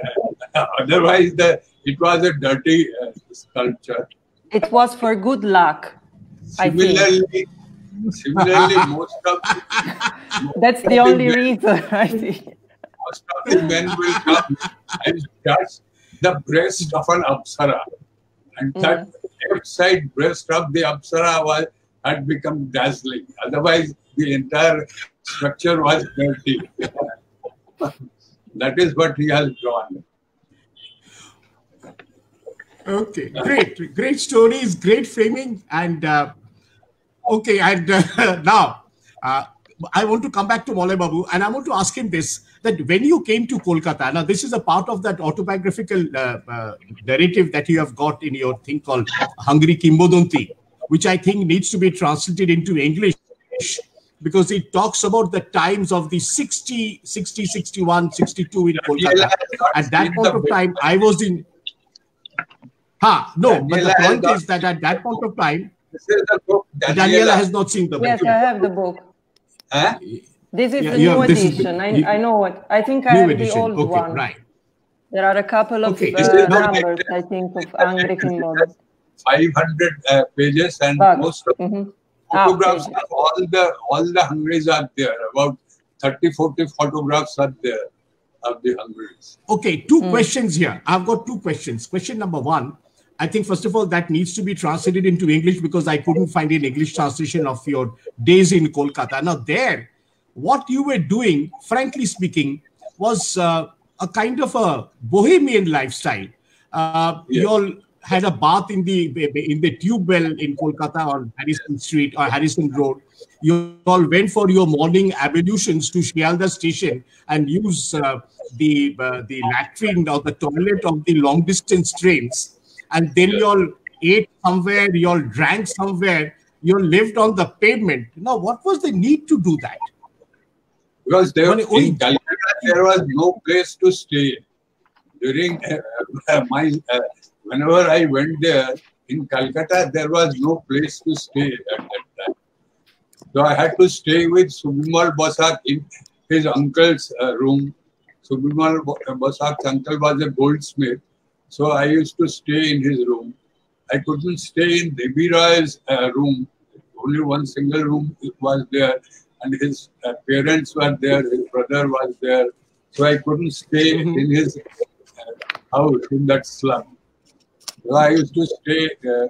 otherwise, the it was a dirty uh, sculpture. It was for good luck. Similarly, I think. similarly, most of the, most that's the only men, reason. I think most of the men will come and touch the breast of an apsara, and mm. that left side breast of the apsara was had become dazzling. Otherwise, the entire structure was dirty. That is what he has drawn. Okay, great, great stories, great framing, and uh, okay, and uh, now uh, I want to come back to Malay Babu, and I want to ask him this: that when you came to Kolkata, now this is a part of that autobiographical uh, uh, narrative that you have got in your thing called Hungry Kimbodonti, which I think needs to be translated into English because it talks about the times of the sixty, sixty, sixty-one, sixty-two in Kolkata. At that point of time, I was in. Ha, no, Daniela but the point is that at that point of time, this is the book. Daniela, Daniela has not seen the book. Yes, I have the book. Huh? This is yeah, the new edition. The, I, you, I know what. I think I have edition. the old okay, one. Right. There are a couple of okay. uh, numbers, like I think, of Angry Kimbodonti. five hundred uh, pages and but, most of mm-hmm. photographs. Ah, okay. All the all the Hungries are there. About thirty, forty photographs are there of the Hungries. Okay, two mm. questions here. I've got two questions. Question number one. I think first of all that needs to be translated into English because I couldn't find an English translation of your days in Kolkata. Now there, what you were doing, frankly speaking, was uh, a kind of a bohemian lifestyle. Uh, yes. You all had a bath in the in the tube well in Kolkata on Harrison Street or Harrison Road. You all went for your morning ablutions to Shialda station and used uh, the uh, the latrine or the toilet of the long distance trains. And then yeah. you all ate somewhere, you all drank somewhere, you all lived on the pavement. Now, what was the need to do that? Because there, in only... Calcutta, there was no place to stay. During uh, my, uh, whenever I went there in Calcutta, there was no place to stay at that time. So I had to stay with Subimal Basak in his uncle's uh, room, Subimal Basak uncle was a goldsmith, so I used to stay in his room. I couldn't stay in Debi Roy's uh, room. Only one single room was there, and his uh, parents were there, his brother was there, so I couldn't stay in his uh, house in that slum. So I used to stay uh,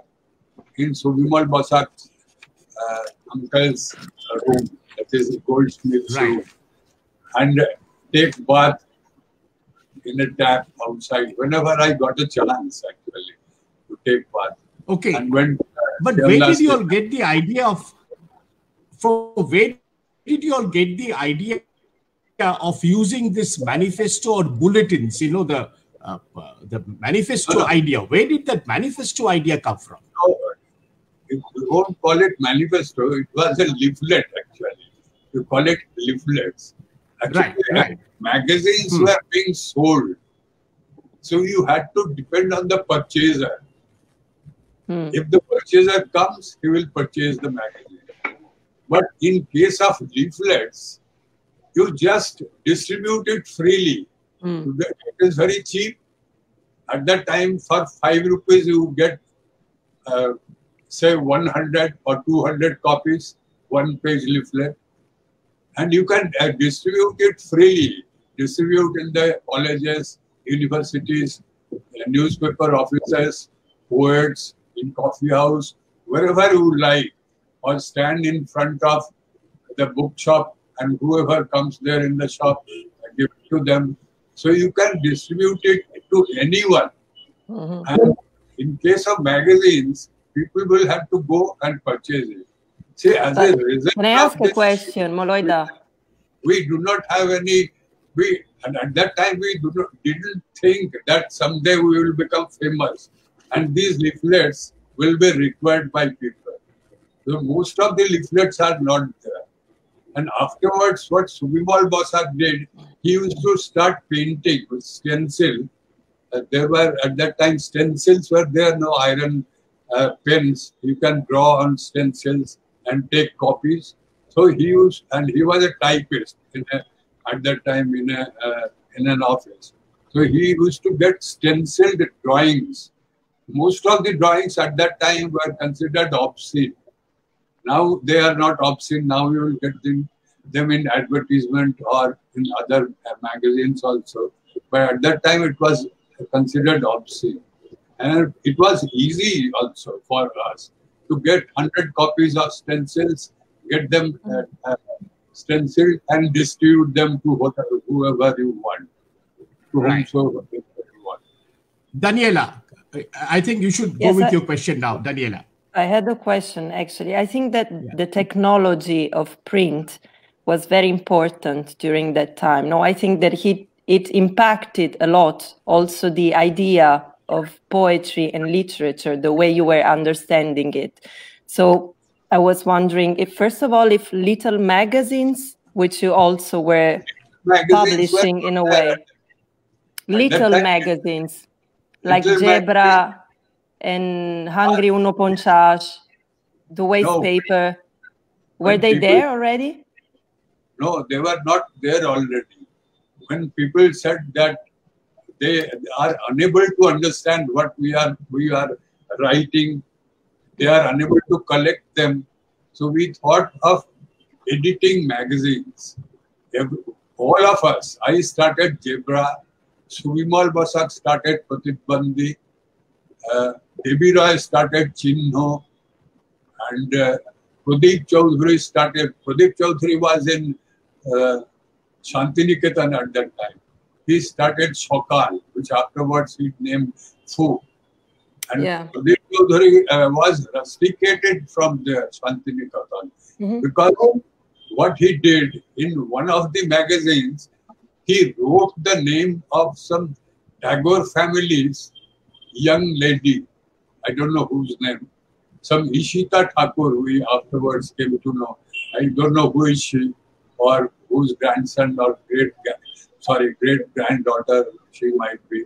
in Subimal Basak's uh, uncle's uh, room, that is goldsmith's right. room, and uh, take bath in a tap outside whenever I got a chance, actually, to take bath. Okay. And when, uh, but where did you all get the idea of? From where did you all get the idea of using this manifesto or bulletins? You know, the uh, the manifesto no. idea. Where did that manifesto idea come from? No, you won't call it manifesto. It was a leaflet, actually. You call it leaflets. Actually, right, right. Magazines hmm. were being sold, so you had to depend on the purchaser. Hmm. If the purchaser comes, he will purchase the magazine. But in case of leaflets, you just distribute it freely. Mm. It is very cheap. At that time, for five rupees, you get, uh, say, one hundred or two hundred copies, one-page leaflet. And you can uh, distribute it freely. Distribute in the colleges, universities, newspaper offices, poets, in coffee house, wherever you like. Or stand in front of the bookshop, and whoever comes there in the shop, give it to them. So you can distribute it to anyone. Mm-hmm. And in case of magazines, people will have to go and purchase it. See, as but, a result can I ask a this, question, Moloida? We do not have any. We and at that time we do not, didn't think that someday we will become famous, and these leaflets will be required by people. So most of the leaflets are not there. And afterwards, what Subimal Basak did, he used to start painting with stencil. Uh, there were, at that time, stencils were there, no iron uh, pens. You can draw on stencils and take copies. So he used, and he was a typist in a, at that time in, a, uh, in an office. So he used to get stenciled drawings. Most of the drawings at that time were considered obscene. Now they are not obscene. Now you will get them, them in advertisement or in other magazines also. But at that time it was considered obscene. And it was easy also for us to get one hundred copies of stencils, get them uh, uh, stenciled and distribute them to whatever, whoever you want. To right. whomsoever you want. Daniela, I think you should yes, go with I your question now, Daniela. I had a question, actually. I think that yeah. the technology of print was very important during that time. No, I think that he, it impacted a lot also the idea of poetry and literature, the way you were understanding it. So I was wondering, if first of all, if little magazines, which you also were magazines publishing were in a way, little magazines, like Gebra, and Hungry uh, Uno Ponchage, the waste no, paper, were they people, there already? No, they were not there already. When people said that they are unable to understand what we are, we are writing, they are unable to collect them. So we thought of editing magazines. All of us, I started Gebra, Subimal Basak started Pratibandi, Uh, Debi Roy started Chinho, and uh, Pradip Chaudhuri started. Pradip Chaudhuri was in uh, Shantiniketan at that time. He started Shokal, which afterwards he named Fu. And yeah. Pradip Chaudhuri uh, was rusticated from the Shantiniketan mm-hmm. because what he did in one of the magazines, he wrote the name of some Tagore families. Young lady, I don't know whose name, some Ishita Thakur, we afterwards came to know. I don't know who is she or whose grandson or great, sorry, great granddaughter she might be.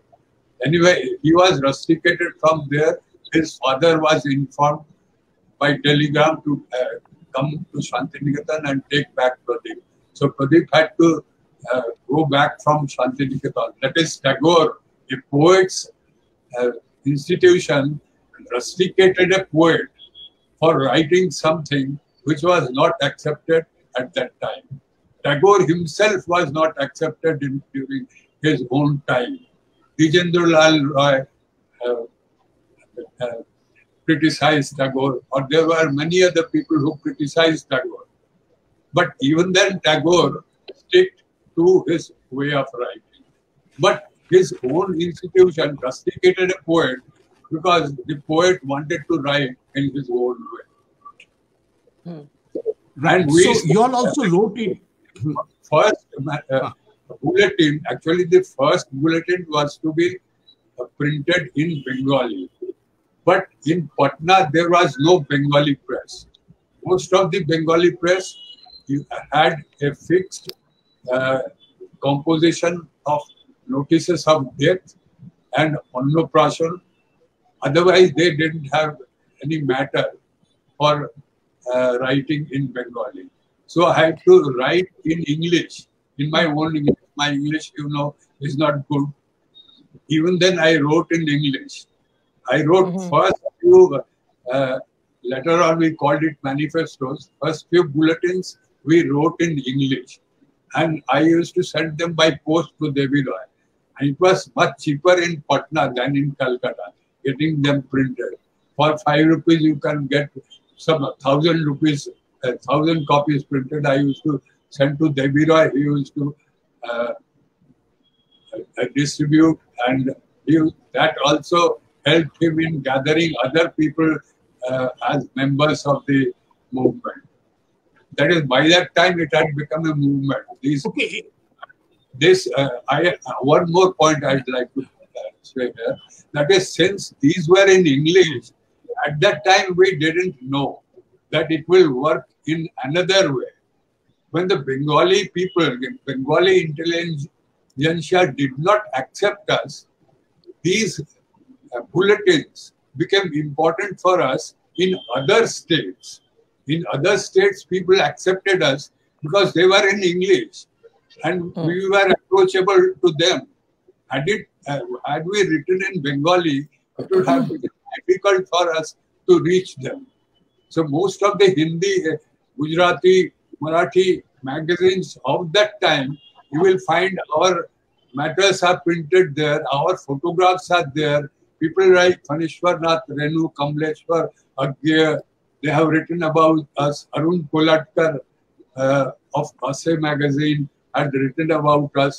Anyway, he was rusticated from there. His father was informed by telegram to uh, come to Shantiniketan and take back Pradip. So Pradip had to uh, go back from Shantiniketan. That is Tagore, a poet's uh, institution, rusticated a poet for writing something which was not accepted at that time. Tagore himself was not accepted in, during his own time. Tejendralal Roy uh, uh, criticized Tagore, or there were many other people who criticized Tagore. But even then, Tagore stuck to his way of writing. But his own institution rusticated a poet because the poet wanted to write in his own way. Hmm. Right. So you all also wrote it. First uh, bulletin, actually the first bulletin was to be uh, printed in Bengali. But in Patna, there was no Bengali press. Most of the Bengali press had a fixed uh, composition of notices of death and Annaprashan. Otherwise, they didn't have any matter for uh, writing in Bengali. So I had to write in English, in my own English. My English, you know, is not good. Even then, I wrote in English. I wrote mm-hmm. first few, uh, later on we called it manifestos. First few bulletins we wrote in English. And I used to send them by post to Debi Roy. And it was much cheaper in Patna than in Calcutta, getting them printed. For five rupees, you can get some thousand rupees, uh, thousand copies printed. I used to send to Debi Roy. He used to uh, distribute, and he, that also helped him in gathering other people uh, as members of the movement. That is, by that time, it had become a movement. These, okay. This, uh, I, one more point I'd like to say here. That is, since these were in English, at that time we didn't know that it will work in another way. When the Bengali people, the Bengali intelligentsia did not accept us, these Uh, bulletins became important for us in other states. In other states, people accepted us because they were in English and mm. we were approachable to them. Had, it, uh, had we written in Bengali, it would have been difficult for us to reach them. So most of the Hindi, uh, Gujarati, Marathi magazines of that time, you will find our matters are printed there, our photographs are there. People like Panishwar Nath, Renu, Kamleshwar, Agya, they have written about us. Arun Kolatkar uh, of Asay magazine had written about us.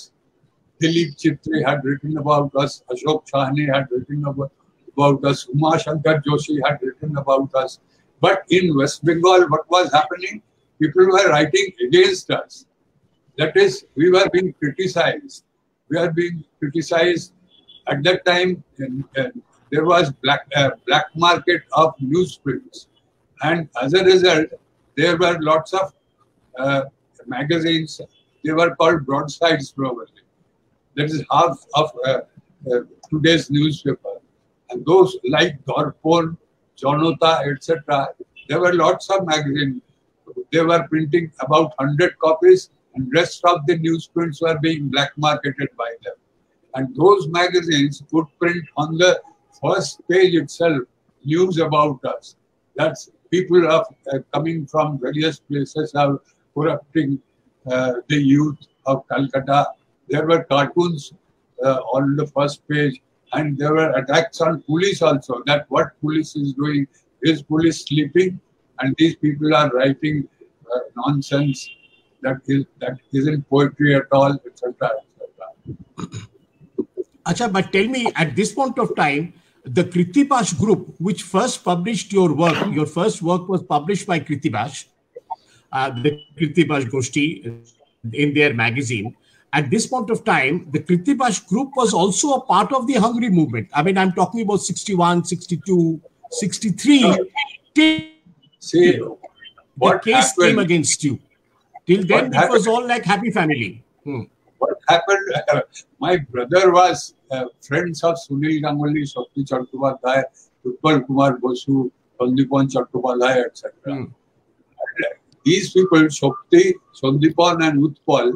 Dilip Chitri had written about us. Ashok Chahani had written about, about us. Uma Shankar Joshi had written about us. But in West Bengal, what was happening? People were writing against us. That is, we were being criticized. We are being criticized. At that time, and, and there was black uh, black market of newsprints, and as a result, there were lots of uh, magazines. They were called broadsides probably. That is half of uh, uh, today's newspaper. And those like Darpon, Janota, et cetera. There were lots of magazines. They were printing about one hundred copies, and rest of the newsprints were being black marketed by them. And those magazines would print on the first page itself news about us. That's people are uh, coming from various places are corrupting uh, the youth of Calcutta. There were cartoons uh, on the first page, and there were attacks on police also. That what police is doing, is police sleeping, and these people are writing uh, nonsense that is that isn't poetry at all, et cetera, et cetera. Acha, but tell me, at this point of time, the Krittibas group, which first published your work, your first work was published by Krittibas, uh, the Krittibas Goshti in their magazine. At this point of time, the Krittibas group was also a part of the Hungry movement. I mean, I'm talking about sixty-one, sixty-two, sixty-three. See, what the case happened, came against you. Till then, it was all like happy family. Hmm. What happened, uh, my brother was uh, friends of Sunil Gangopadhyay, Shakti Chattopadhyay, Utpal Kumar Basu, Sandipan Chattopadhyay, et cetera. Mm. These people, Shakti, Sandipan and Utpal,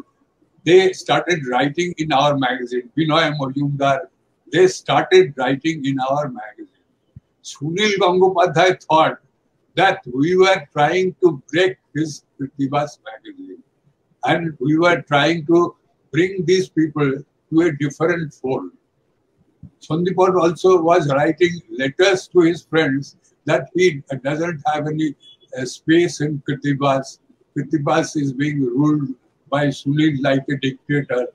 They started writing in our magazine. Binoy Majumdar, they started writing in our magazine. Sunil Gangopadhyay thought that we were trying to break his Krittibas magazine. And we were trying to bring these people to a different fold. Sandipan also was writing letters to his friends that he doesn't have any uh, space in Krittibas. Krittibas is being ruled by Sunil like a dictator.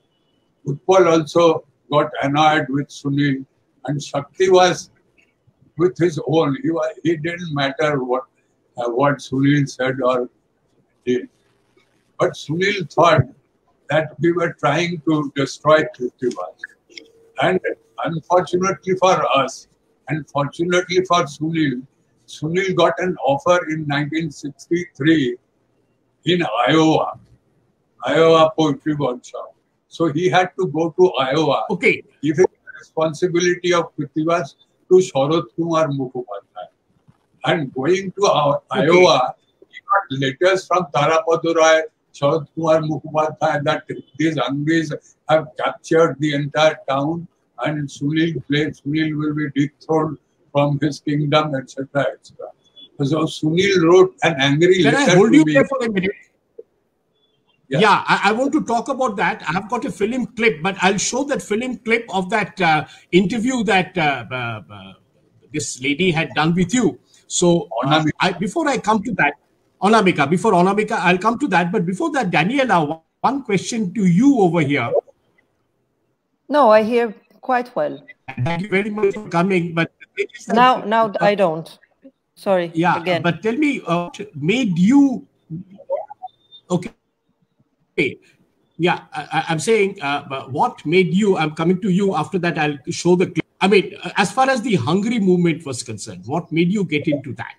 Utpal also got annoyed with Sunil, and Shakti was with his own. He, was, he didn't matter what, uh, what Sunil said or did. But Sunil thought that we were trying to destroy Krittibas. And unfortunately for us, and fortunately for Sunil, Sunil got an offer in nineteen sixty-three in Iowa, Iowa Poetry Workshop. So he had to go to Iowa, okay, giving the responsibility of Krittibas to Sharad Kumar Mukumadhar. And going to our, okay. Iowa, he got letters from Tarapadurai, Sharad Kumar Mukumadhar, that these Angres have captured the entire town and Sunil, Sunil will be dethroned from his kingdom, et cetera, et cetera. So Sunil wrote an angry Can letter I hold to you me. There for a minute? Yeah, yeah I, I want to talk about that. I've got a film clip, but I'll show that film clip of that uh, interview that uh, uh, uh, this lady had done with you. So uh, I, before I come to that, Anamika, before Anamika, I'll come to that. But before that, Daniela, one question to you over here. No, I hear quite well. Thank you very much for coming. But now, now uh, I don't. Sorry. Yeah, again. But tell me, uh, made you okay? Yeah, I, I'm saying, uh, what made you? I'm coming to you after that. I'll show the clip. I mean, as far as the Hungary movement was concerned, what made you get into that?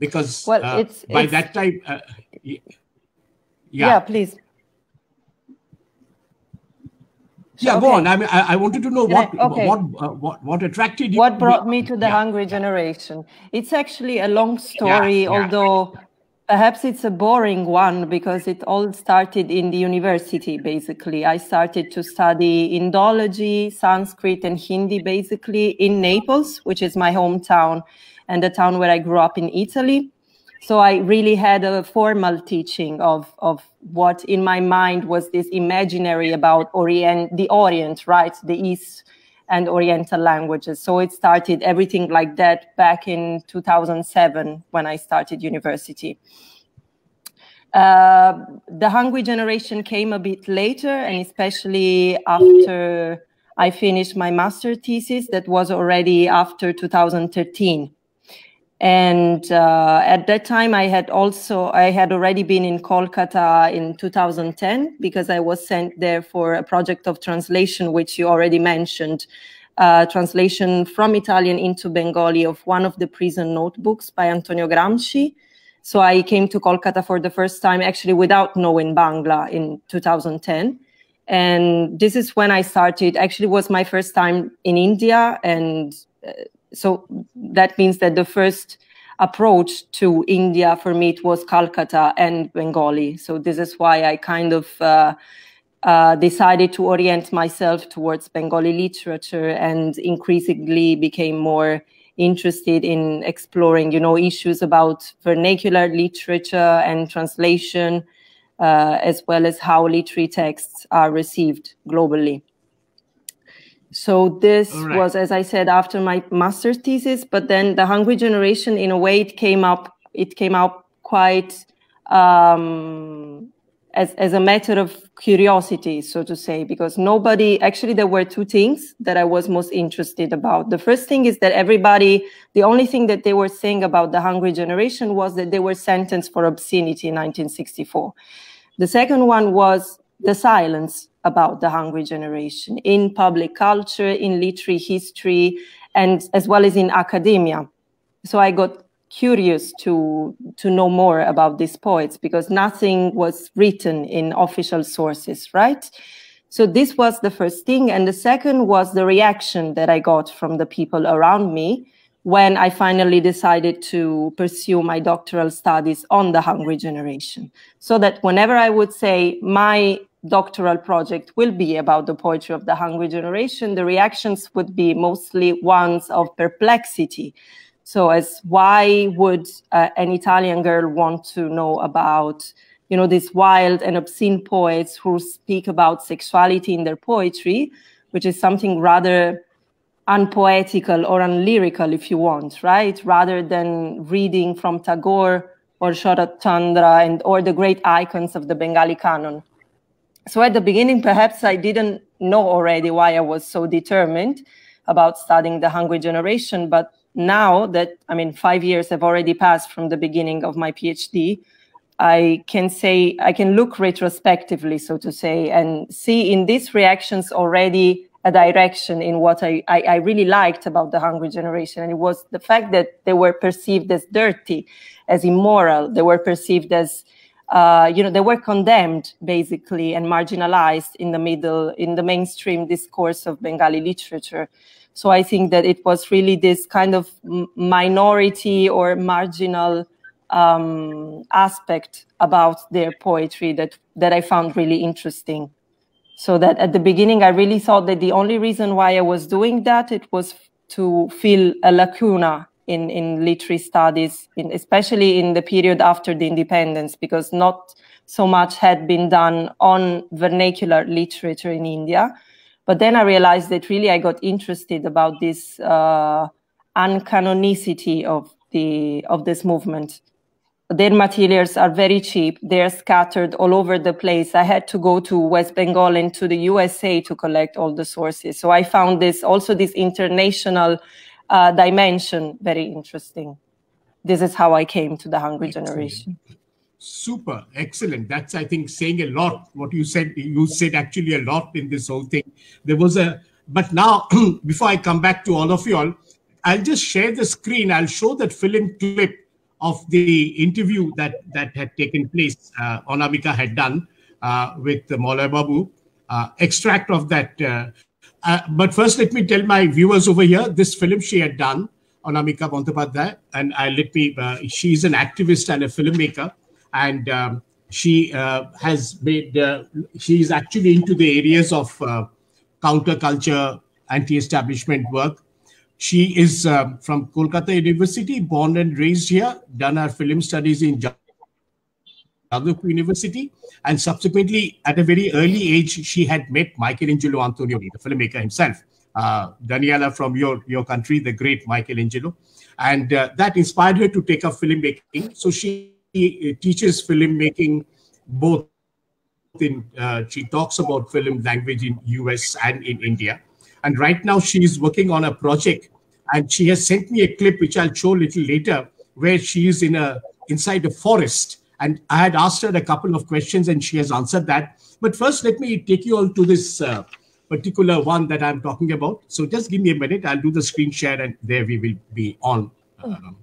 Because well, uh, it's, by it's, that time, uh, yeah. Yeah, please. Yeah, okay. Go on. I mean, I, I wanted to know what I, okay. what, uh, what what attracted you. What brought me to the yeah. Hungry generation? It's actually a long story, yeah, yeah. although perhaps it's a boring one because it all started in the university. Basically, I started to study Indology, Sanskrit, and Hindi, basically in Naples, which is my hometown and the town where I grew up in Italy. So I really had a formal teaching of, of what in my mind was this imaginary about Orient, the Orient, right? The East and Oriental languages. So it started everything like that back in two thousand seven when I started university. Uh, the Hungry generation came a bit later, and especially after I finished my master's thesis, that was already after two thousand thirteen. And uh, at that time, I had also, I had already been in Kolkata in two thousand ten because I was sent there for a project of translation, which you already mentioned, uh, translation from Italian into Bengali of one of the prison notebooks by Antonio Gramsci. So I came to Kolkata for the first time, actually without knowing Bangla in two thousand ten. And this is when I started, actually was my first time in India, and uh, so that means that the first approach to India for me, it was Calcutta and Bengali. So this is why I kind of uh, uh, decided to orient myself towards Bengali literature and increasingly became more interested in exploring, you know, issues about vernacular literature and translation, uh, as well as how literary texts are received globally. So this right. was, as I said, after my master's thesis, but then the Hungry generation, in a way, it came up, it came up quite um, as, as a matter of curiosity, so to say, because nobody, actually, there were two things that I was most interested about. The first thing is that everybody, the only thing that they were saying about the Hungry generation was that they were sentenced for obscenity in nineteen sixty-four. The second one was the silence about the Hungry generation in public culture, in literary history, and as well as in academia. So I got curious to, to know more about these poets because nothing was written in official sources, right? So this was the first thing. And the second was the reaction that I got from the people around me when I finally decided to pursue my doctoral studies on the Hungry generation. So that whenever I would say my doctoral project will be about the poetry of the hungry generation, the reactions would be mostly ones of perplexity. So as why would uh, an Italian girl want to know about, you know, these wild and obscene poets who speak about sexuality in their poetry, which is something rather unpoetical or unlyrical, if you want, right? Rather than reading from Tagore or Sharat Chandra and or the great icons of the Bengali canon. So at the beginning, perhaps I didn't know already why I was so determined about studying the hungry generation, but now that, I mean, five years have already passed from the beginning of my PhD, I can say, I can look retrospectively, so to say, and see in these reactions already a direction in what I, I, I really liked about the hungry generation. And it was the fact that they were perceived as dirty, as immoral. They were perceived as, uh, you know, they were condemned basically and marginalized in the middle, in the mainstream discourse of Bengali literature. So I think that it was really this kind of minority or marginal um, aspect about their poetry that, that I found really interesting. So that at the beginning, I really thought that the only reason why I was doing that, it was to fill a lacuna in, in literary studies, in, especially in the period after the independence, because not so much had been done on vernacular literature in India. But then I realized that really I got interested about this uh, uncanonicity of the of this movement. Their materials are very cheap. They're scattered all over the place. I had to go to West Bengal and to the U S A to collect all the sources. So I found this also this international uh, dimension very interesting. This is how I came to the Hungry Excellent. Generation. Super. Excellent. That's, I think, saying a lot. What you said, you said actually a lot in this whole thing. There was a, but now, before I come back to all of you all, I'll just share the screen. I'll show that film clip of the interview that, that had taken place, uh, Anamika had done uh, with uh, Maulay Babu, uh, extract of that. Uh, uh, but first, let me tell my viewers over here, this film she had done, Anamika Bandopadhyay, and I, let me, uh, she's an activist and a filmmaker. And um, she uh, has made, uh, she is actually into the areas of uh, counterculture, anti-establishment work. She is uh, from Kolkata University, born and raised here, done her film studies in Jadavpur University. And subsequently, at a very early age, she had met Michelangelo Antonioni, the filmmaker himself. Uh, Daniela, from your, your country, the great Michelangelo. And uh, that inspired her to take up filmmaking. So she teaches filmmaking both in, uh, she talks about film language in U S and in India. And right now she is working on a project and she has sent me a clip, which I'll show a little later, where she is in a, inside a forest. And I had asked her a couple of questions and she has answered that. But first, let me take you all to this uh, particular one that I'm talking about. So just give me a minute. I'll do the screen share and there we will be on. Um,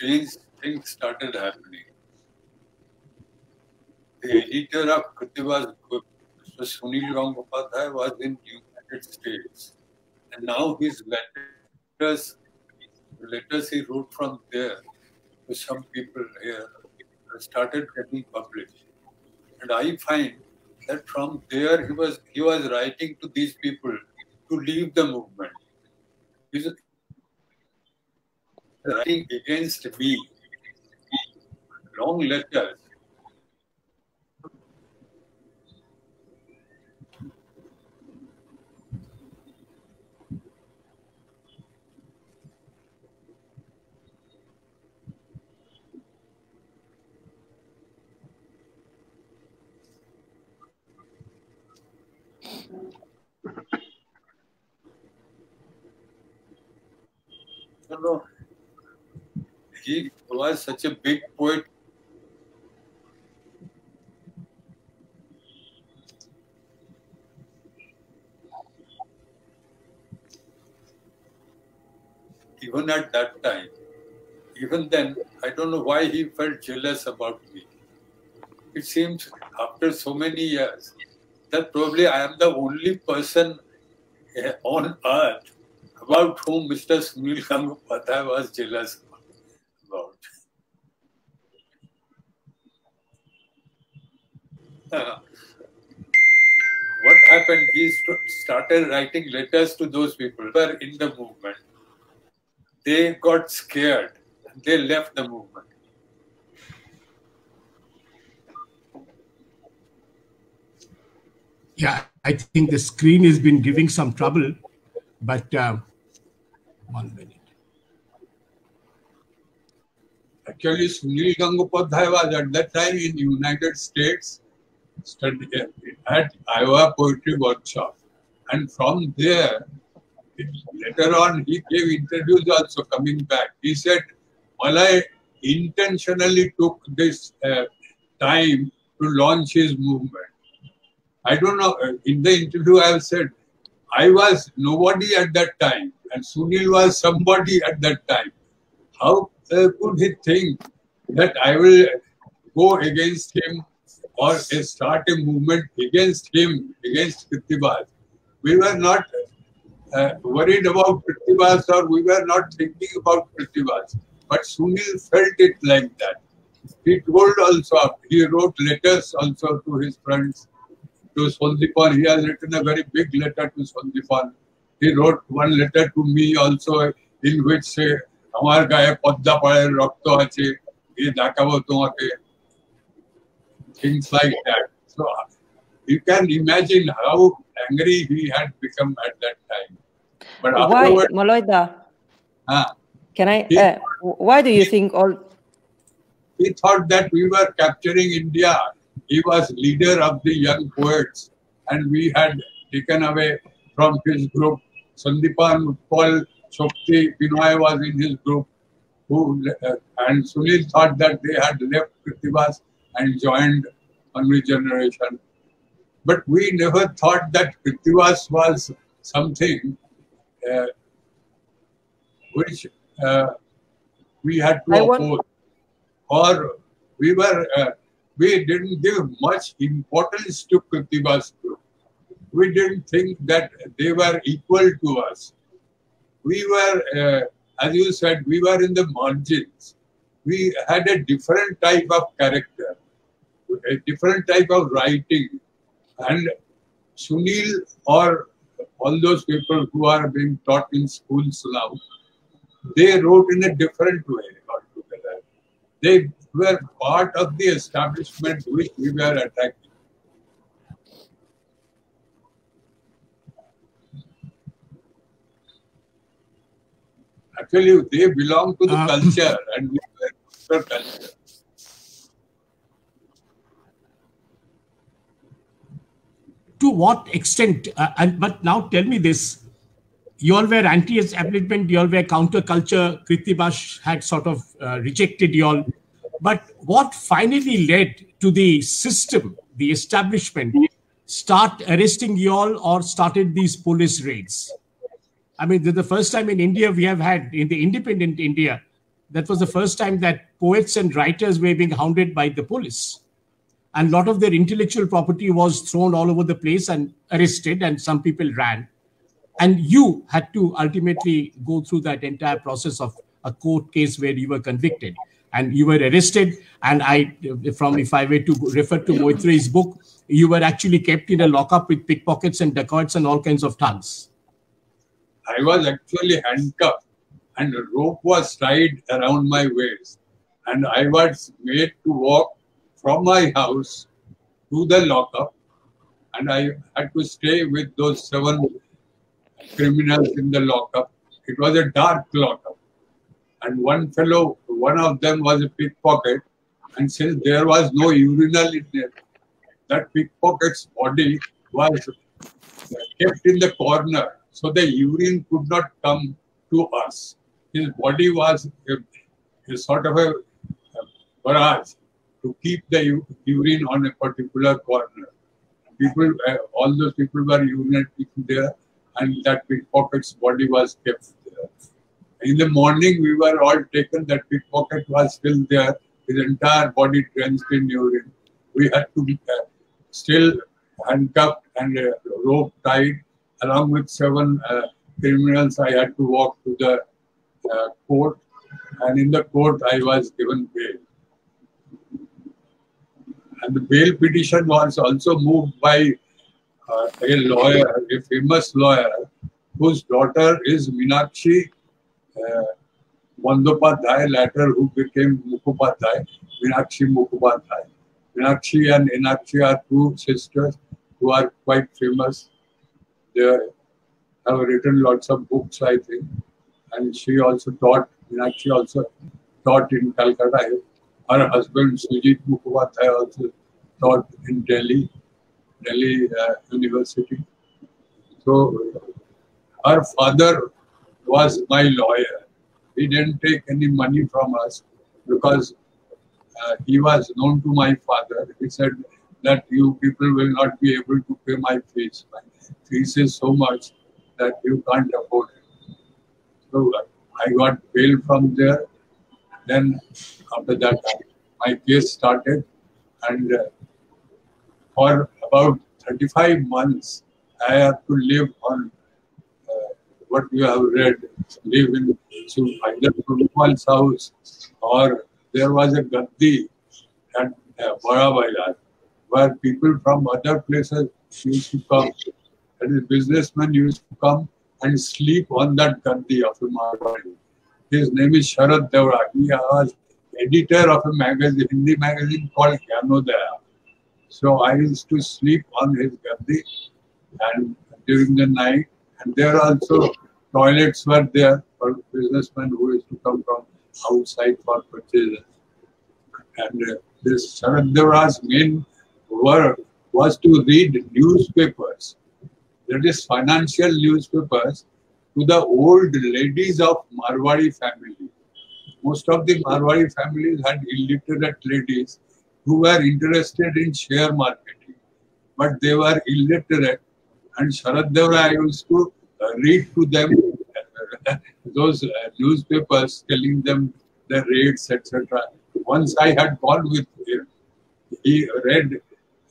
Things, things started happening. The editor of Krittibas, Mister Sunil Gangopadhyay, was in the United States. And now his letters, letters he wrote from there to some people here started getting published. And I find that from there he was, he was writing to these people to leave the movement. is writing against me long letters. No, he was such a big poet. Even at that time, even then, I don't know why he felt jealous about me. It seems after so many years that probably I am the only person on earth about whom Mister Sunil Gangopadhyay was jealous about. Uh, what happened? He st started writing letters to those people who were in the movement. They got scared. They left the movement. Yeah, I think the screen has been giving some trouble, but... Uh, One minute. Actually, Sunil Gangopadhyay was at that time in the United States at Iowa Poetry Workshop. And from there, later on, he gave interviews also coming back. He said, well, I intentionally took this uh, time to launch his movement. I don't know, in the interview I have said, I was nobody at that time, and Sunil was somebody at that time. How uh, could he think that I will go against him or uh, start a movement against him, against Krittibas? We were not uh, worried about Krittibas, or we were not thinking about Krittibas. But Sunil felt it like that. He told also, he wrote letters also to his friends, to Sandipan. He has written a very big letter to Sandipan. He wrote one letter to me also, in which Amar gaye padda pare rakto ache e dakabo tomake, things like that. So you can imagine how angry he had become at that time. But why, Maloida? Huh, can I? He, uh, why do you he, think all? He thought that we were capturing India. He was leader of the young poets, and we had taken away from his group. Sandipan, Utpal, Shakti, Binoy was in his group, who uh, and Sunil thought that they had left Krittibas and joined a new generation. But we never thought that Krittibas was something uh, which uh, we had to I oppose, or we were. Uh, We didn't give much importance to Krittibas group. We didn't think that they were equal to us. We were, uh, as you said, we were in the margins. We had a different type of character, a different type of writing. And Sunil or all those people who are being taught in schools now, they wrote in a different way altogether. They were part of the establishment which we were attacking. Actually, they belong to the uh, culture, and we were to the culture. To what extent? Uh, and, but now tell me this. You all were anti-establishment, you all were counterculture. Krittibas had sort of uh, rejected you all. But what finally led to the system, the establishment, start arresting you all or started these police raids? I mean, the first time in India we have had, in the independent India, that was the first time that poets and writers were being hounded by the police. And a lot of their intellectual property was thrown all over the place and arrested, and some people ran. And you had to ultimately go through that entire process of a court case where you were convicted. And you were arrested, and I, from if I were to refer to Maitreyee's book, you were actually kept in a lockup with pickpockets and dacoits and all kinds of thugs. I was actually handcuffed and a rope was tied around my waist, and I was made to walk from my house to the lockup, and I had to stay with those seven criminals in the lockup. It was a dark lockup, and one fellow, one of them was a pickpocket, and since there was no urinal in it, that pickpocket's body was kept in the corner, so the urine could not come to us. His body was a, a sort of a barrage to keep the urine on a particular corner. People, uh, all those people were urinating there, and that pickpocket's body was kept there. In the morning, we were all taken. That pickpocket was still there, his entire body drenched in urine. We had to be uh, still handcuffed and uh, rope tied, along with seven uh, criminals. I had to walk to the uh, court, and in the court, I was given bail. And the bail petition was also moved by uh, a lawyer, a famous lawyer, whose daughter is Meenakshi uh, Bandopadhyay, later who became Mukhopadhyay, Meenakshi Mukhopadhyay. Meenakshi and Enakshi are two sisters who are quite famous. They have written lots of books, I think. And she also taught, Meenakshi also taught in Calcutta. Her husband, Sujit Mukhopadhyay, also taught in Delhi, Delhi uh, University. So, uh, her father was my lawyer. He didn't take any money from us because uh, he was known to my father. He said that you people will not be able to pay my fees. My fees is so much that you can't afford it. So, uh, I got bail from there. Then after that, my case started, and uh, for about thirty-five months, I had to live on uh, what you have read, live in so either Subimal's house, or there was a gaddi at uh, Bada Bazar, where people from other places used to come, and the businessmen used to come and sleep on that gaddi of the Marwari. His name is Sharad Dhara. He was editor of a magazine, Hindi magazine called Gyanodaya. So I used to sleep on his gaddi and during the night. And there also toilets were there for businessmen who used to come from outside for purchases. And uh, this Sharad Dhara's main work was to read newspapers, that is financial newspapers, to the old ladies of Marwari family. Most of the Marwari families had illiterate ladies who were interested in share marketing, but they were illiterate, and Sharad Dhara used to read to them those newspapers telling them the rates, et cetera. Once I had gone with him, he read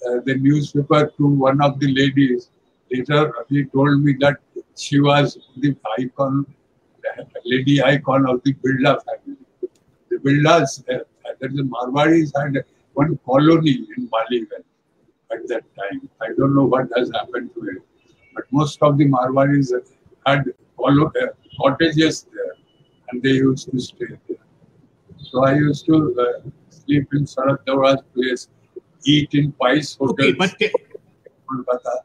uh, the newspaper to one of the ladies. Later, he told me that she was the icon, lady icon of the Birla family. The Birlas, uh, that the Marwaris had one colony in Bali at that time. I don't know what has happened to it, but most of the Marwaris had followed, uh, cottages there, and they used to stay there. So I used to uh, sleep in Sharad Dhara's place, eat in Pais Hotel. Okay, but Kolkata.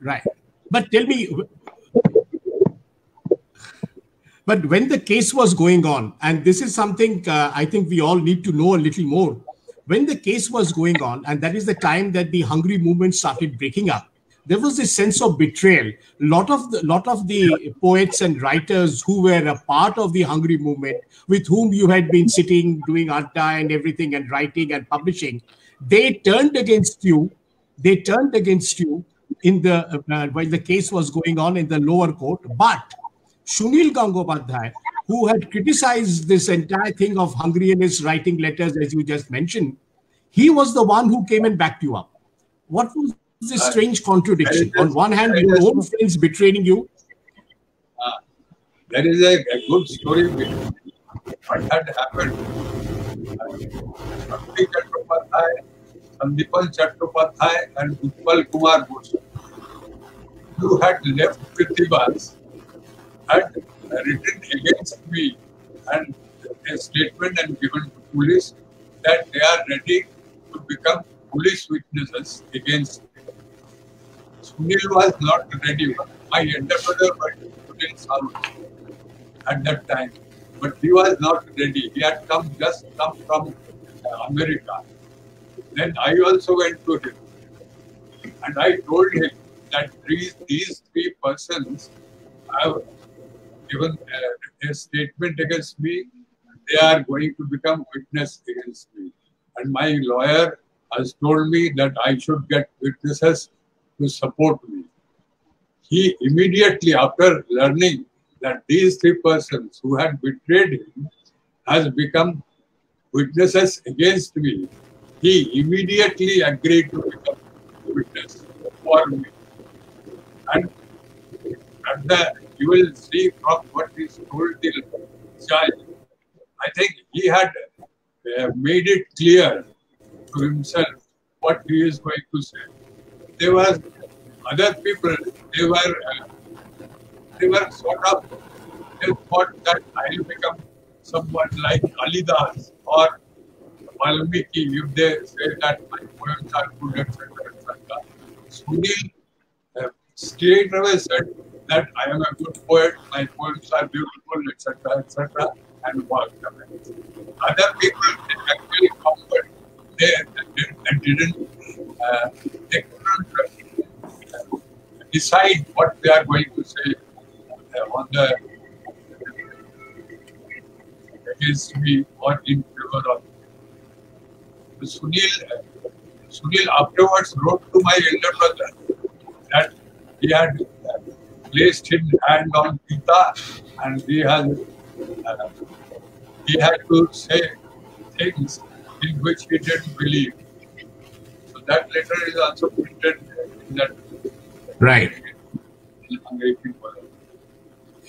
Right. But tell me, but when the case was going on, and this is something uh, I think we all need to know a little more, when the case was going on, and that is the time that the Hungry movement started breaking up, there was this sense of betrayal. Lot of the, lot of the poets and writers who were a part of the Hungry movement, with whom you had been sitting, doing Adda and everything, and writing and publishing, they turned against you. They turned against you. In the uh, while the case was going on in the lower court, but Sunil Gangopadhyay, who had criticized this entire thing of Hungarianists writing letters, as you just mentioned, he was the one who came and backed you up. What was this strange contradiction? Uh, on one hand, your own friends betraying you. Uh, there is a, a good story behind what had happened. Shakti Chattopadhyay, Sandipan Chattopadhyay, and Utpal Kumar Basu, who had left Krittibas had written against me and a statement and given to police that they are ready to become police witnesses against me. Sunil was not ready. My elder brother couldn't solve it at that time, but he was not ready. He had come just come from America. Then I also went to him, and I told him that these, these three persons have given a, a statement against me. They are going to become witness against me. And my lawyer has told me that I should get witnesses to support me. He immediately, after learning that these three persons who had betrayed him has become witnesses against me, he immediately agreed to become a witness for me. And at the, you will see from what he told the child, I think he had uh, made it clear to himself what he is going to say. There were other people, they were, uh, they were sort of, they thought that I will become someone like Kalidas or Valmiki if they say that my poems are good, et cetera, et cetera. Sunil uh, straight away said that I am a good poet, my poems are beautiful, et cetera, et cetera, and walked away. Other people, they actually comfort. They, they, they didn't, uh, they couldn't uh, decide what they are going to say uh, on the uh, against me or in favor of. Sunil, uh, Sunil afterwards wrote to my elder brother that he had uh, placed his hand on Gita and he had, uh, he had to say things in which he didn't believe. So that letter is also printed in that. Right.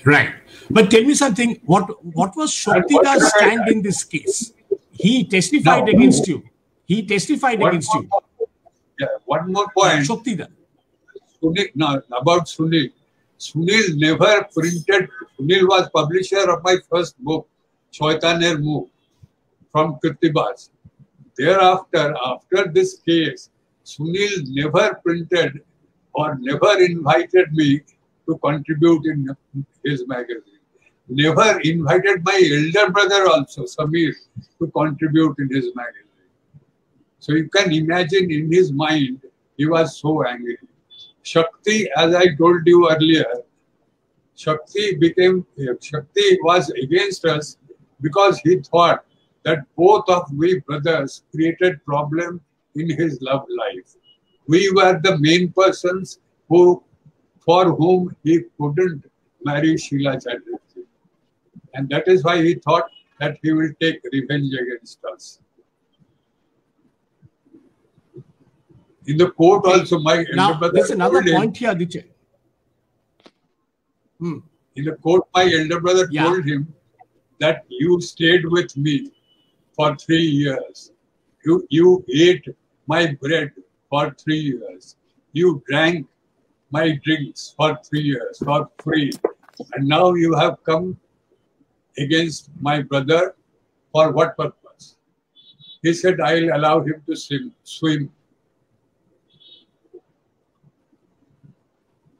Right. But tell me something, what, what was Shantita's stand I, I, in this case? He testified no, against no. you. He testified one against you. Point. Yeah, one more point. Shaktida. Sunil, no, about Sunil. Sunil never printed. Sunil was publisher of my first book, Choitaner Mu, from Krittibas. Thereafter, after this case, Sunil never printed or never invited me to contribute in his magazine. Never invited my elder brother also, Samir, to contribute in his magazine. So you can imagine in his mind, he was so angry. Shakti, as I told you earlier, Shakti became, Shakti was against us because he thought that both of we brothers created problem in his love life. We were the main persons who, for whom he couldn't marry Sheila Chattopadhyay. And that is why he thought that he will take revenge against us. In the court also, my now, elder brother there's another told point him, here, hmm. In the court, my elder brother yeah. told him that you stayed with me for three years. You, you ate my bread for three years. You drank my drinks for three years for free. And now you have come against my brother, for what purpose? He said, I'll allow him to swim. swim.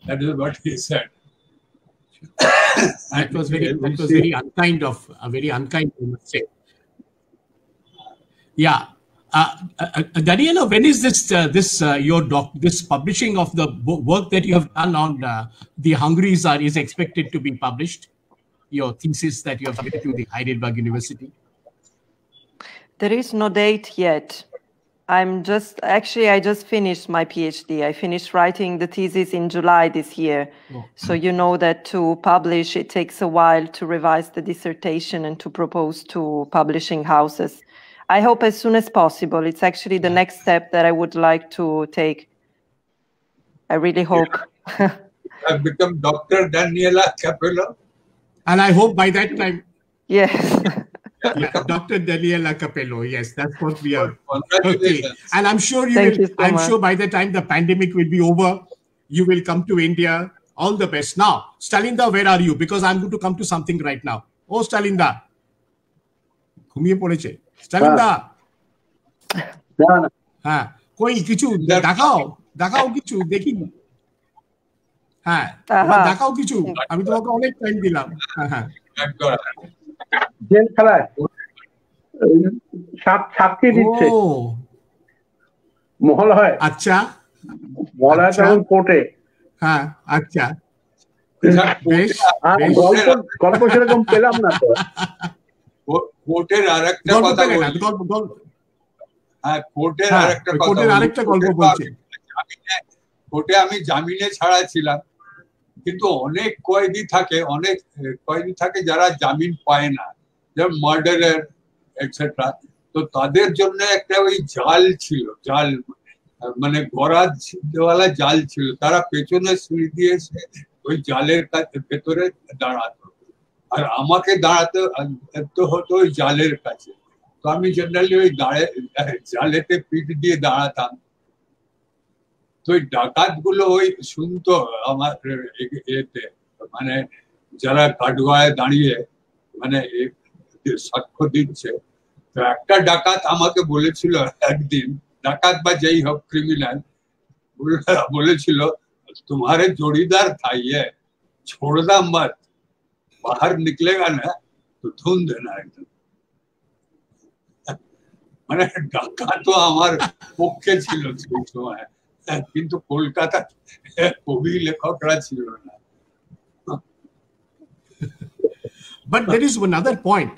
That is what he said. That was very, that was very unkind of, uh, very unkind, I must say. Yeah. Uh, uh, uh, Daniela, when is this, uh, this uh, your doc, this publishing of the work that you have done on uh, the Hungries are is expected to be published? Your thesis that you have given to the Heidelberg University? There is no date yet. I'm just, actually, I just finished my PhD. I finished writing the thesis in July this year. Oh. So you know that to publish, it takes a while to revise the dissertation and to propose to publishing houses. I hope as soon as possible. It's actually the next step that I would like to take. I really hope. Yeah. I've become Doctor Daniela Capello. And I hope by that time, yes, yeah, Doctor Daniela Capello, yes, that's what we are. Okay, and I'm sure you. Thank will, you so I'm much. sure by the time the pandemic will be over, you will come to India All the best. Now, Stalinda, where are you? Because I'm going to come to something right now. Oh, Stalinda. घुमिए पड़ेছে Stalinda. হ্যাঁ कोई কিছু দেখাও দেখাও কিছু দেখি না হ্যাঁ দেখাও কিছু আমি তোমাকে অনেক টাইম দিলাম হ্যাঁ হ্যাঁ জেল খেলায় সাত সাতকে দিচ্ছে ও মহল হয় আচ্ছা বলা টাউন কোর্টে হ্যাঁ আচ্ছা বেশ গল্প গল্প সেরকম পেলাম না তো কোর্টের আরেকটা কথা হ্যাঁ কোর্টের আরেকটা কথা কোর্টের আরেকটা গল্প বলছি কোর্টে আমি জামিনে ছাড়া ছিলাম কিন্তু অনেক কয়েদি থাকে অনেক কয়েদি থাকে যারা জামিন পায় না যেমন মার্ডারার এটসেট্রা তো তাদের জন্য একটা ওই জাল ছিল জাল মানে গরাদ দেওয়ালা জাল ছিল তারা পেছনে সিঁড়ি দিয়ে ওই জালের ভেতরে দাঁড়াতো আর আমাকে দাঁড়াতে তো হতো ওই জালের কাছে তো আমি জেনারেলি ওই দাঁড়ে জালেতে পিঠ দিয়ে দাঁড়াতাম তো ওই ডাকাতগুলো ওই শুনতো আমার এতে মানে যারা কাঠগড়ায় দাঁড়িয়ে মানে সাক্ষ্য দিচ্ছে তো একটা ডাকাত আমাকে বলেছিল একদিন ডাকাত বা যেই হোক ক্রিমিনাল বলেছিল তোমারে জড়িদার থাই ছোড়দা মত बाहर निकलेगा ना तो धुन देना एकदम मैंने डाका तो हमारे पक्षे छिलो छिलो है किंतु कोलकाता कोई लेखकरा छिलो ना but there is another point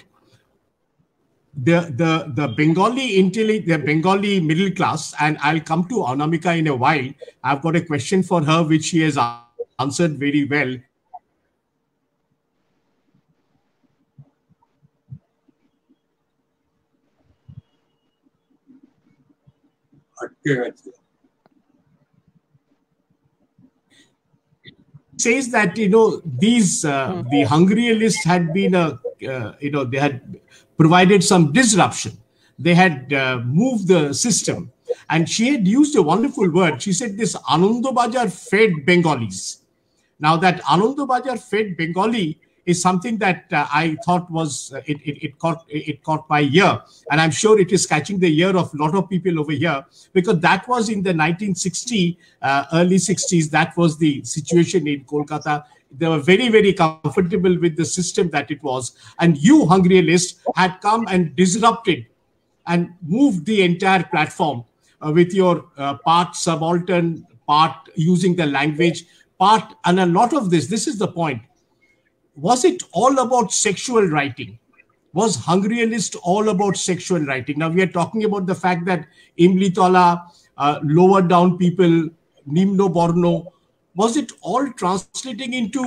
the the the Bengali intelligent the Bengali middle class and I'll come to Anamika in a while I've got a question for her which she has answered very well says that you know these uh, the Hungarianists had been a uh, you know they had provided some disruption they had uh, moved the system and she had used a wonderful word she said this Anandobajar fed Bengalis now that Anandobajar fed Bengali is something that uh, I thought was uh, it, it it caught it caught my ear and I'm sure it is catching the ear of lot of people over here because that was in the nineteen sixties uh, early sixties that was the situation in Kolkata they were very very comfortable with the system that it was and you Hungarianists had come and disrupted and moved the entire platform uh, with your uh, part subaltern part using the language part and a lot of this this is the point Was it all about sexual writing? Was Hungarianist all about sexual writing? Now we are talking about the fact that Imlitala, uh, lower down people, Nimno Borno, was it all translating into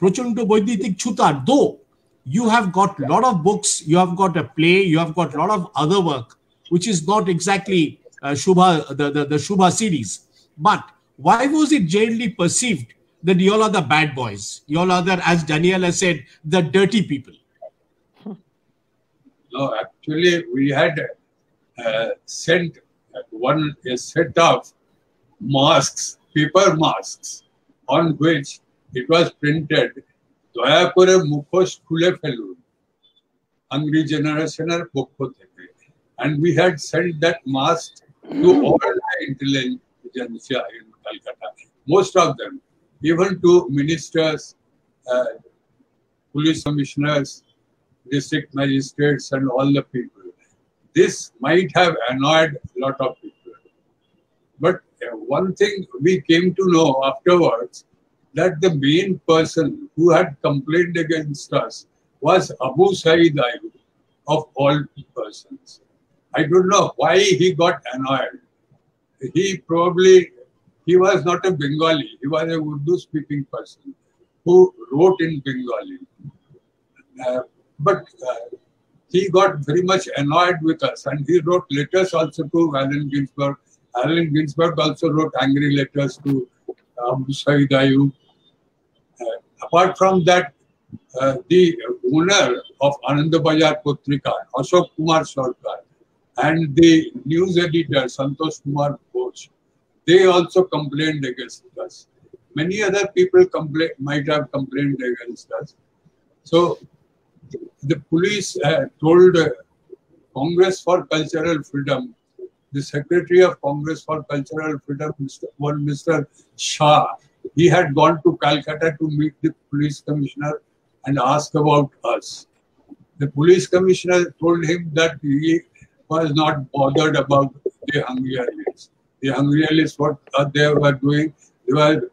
Prochondo Boidhitik Chuta? Though you have got a lot of books, you have got a play, you have got a lot of other work, which is not exactly uh, Shubha, the, the the Shubha series. But why was it generally perceived? That you all are the bad boys. You all are the, as Daniela said, the dirty people. No, actually, we had uh, sent one a set of masks, paper masks, on which it was printed, "Daya kore mukhosh khule felun." Angry generational pokho theke, and we had sent that mask to all the intelligentsia in Calcutta, most of them. Even to ministers, uh, police commissioners, district magistrates, and all the people. This might have annoyed a lot of people. But uh, one thing we came to know afterwards that the main person who had complained against us was Abu Saeed Ayub, of all persons. I don't know why he got annoyed. He probably. He was not a Bengali. He was a Urdu-speaking person who wrote in Bengali. Uh, but uh, he got very much annoyed with us, and he wrote letters also to Allen Ginsberg. Allen Ginsberg also wrote angry letters to Abu Saeed Ayub. Uh, apart from that, uh, the owner of Anandabajar Patrika, Ashok Kumar Sarkar, and the news editor Santosh Kumar Ghosh. They also complained against us. Many other people complain, might have complained against us. So the police uh, told uh, Congress for Cultural Freedom, the Secretary of Congress for Cultural Freedom, one Mister Shah, he had gone to Calcutta to meet the police commissioner and ask about us. The police commissioner told him that he was not bothered about the Hungarians. The Hungarians, what they were doing, they were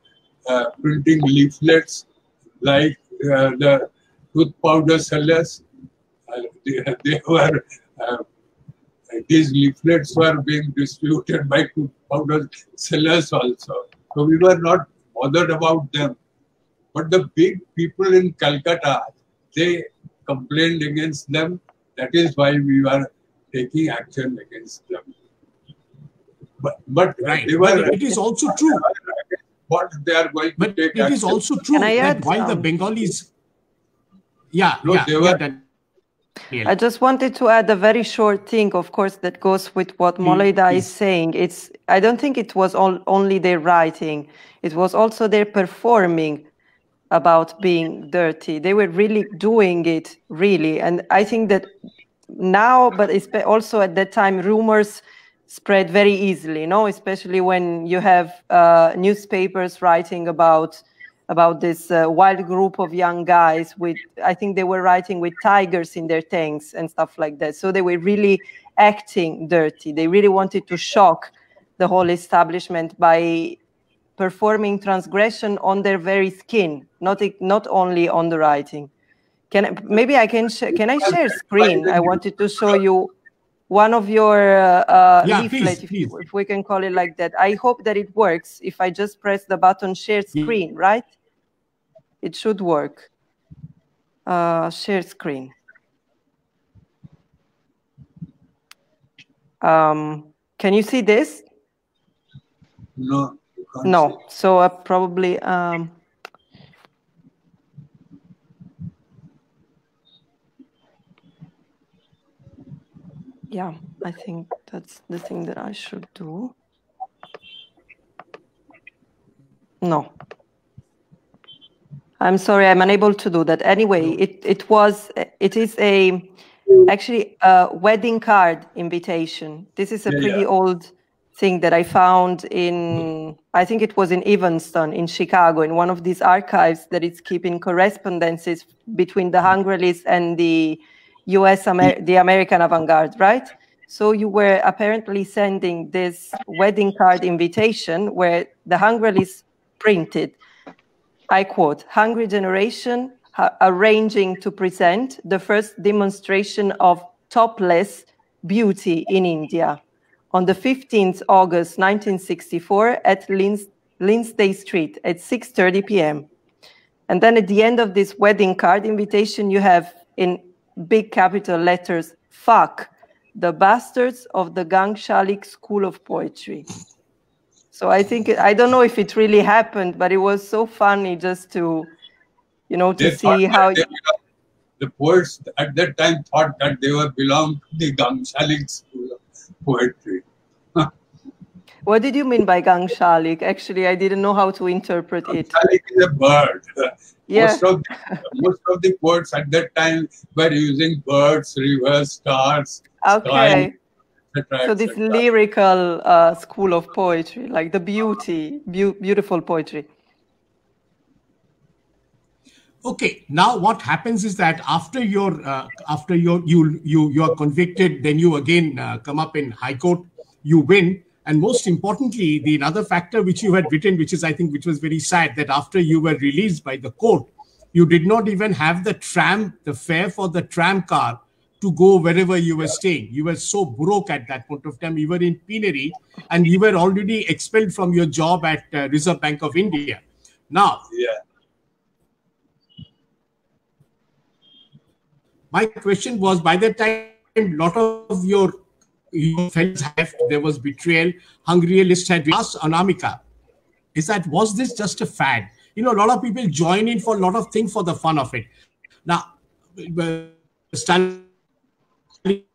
uh, printing leaflets like uh, the tooth powder sellers. Uh, they, they were uh, these leaflets were being distributed by tooth powder sellers also. So we were not bothered about them. But the big people in Calcutta, they complained against them. That is why we were taking action against them. But, but right. they were, but it is also true. What they are going but to take it action. Is also true that while the Bengalis, yeah, no, yeah, they were, yeah that, I just wanted to add a very short thing, of course, that goes with what Molloyda is saying. It's I don't think it was all, only their writing; it was also their performing about being dirty. They were really doing it, really, and I think that now, but it's also at that time, rumors spread very easily, no? Especially when you have uh, newspapers writing about about this uh, wild group of young guys with, I think they were writing with tigers in their tanks and stuff like that. So they were really acting dirty. They really wanted to shock the whole establishment by performing transgression on their very skin, not not only on the writing. Can I, maybe I can sh can I share screen? I wanted to show you. One of your uh, yeah, leaflet, please, if, please. if we can call it like that. I hope that it works. If I just press the button share screen, right? It should work. Uh, share screen. Um, can you see this? No. No. See. So uh, probably... Um, Yeah, I think that's the thing that I should do. No. I'm sorry, I'm unable to do that. Anyway, it, it was, it is a, actually a wedding card invitation. This is a yeah, pretty yeah. old thing that I found in, I think it was in Evanston in Chicago, in one of these archives that is keeping correspondences between the Hungrelists and the U S Amer the American avant-garde, right? So you were apparently sending this wedding card invitation where the Hungrelists printed, I quote, "Hungry generation ha arranging to present the first demonstration of topless beauty in India on the fifteenth of August nineteen sixty-four at Lins Lindsay Street at six thirty p m And then at the end of this wedding card invitation, you have in big capital letters, fuck, the bastards of the Gangshalik School of Poetry. So I think, I don't know if it really happened, but it was so funny just to, you know, to they see how... They, the poets at that time thought that they were belonged to the Gangshalik School of Poetry. What did you mean by Gangshalik? Actually, I didn't know how to interpret it. Gangshalik is a bird. Yeah. Most, of the, most of the poets at that time were using birds, rivers, stars. Okay. Sky, so this lyrical uh, school of poetry, like the beauty, be beautiful poetry. Okay. Now, what happens is that after your uh, after your you you you are convicted, then you again uh, come up in High Court, you win. And most importantly, the another factor which you had written, which is, I think, which was very sad, that after you were released by the court, you did not even have the tram, the fare for the tram car to go wherever you were staying. You were so broke at that point of time. You were in penury and you were already expelled from your job at uh, Reserve Bank of India. Now, yeah. my question was, by the time a lot of your You felt there was betrayal. Hungarians had asked Anamika, is that was this just a fad? You know, a lot of people join in for a lot of things for the fun of it. Now, Stanley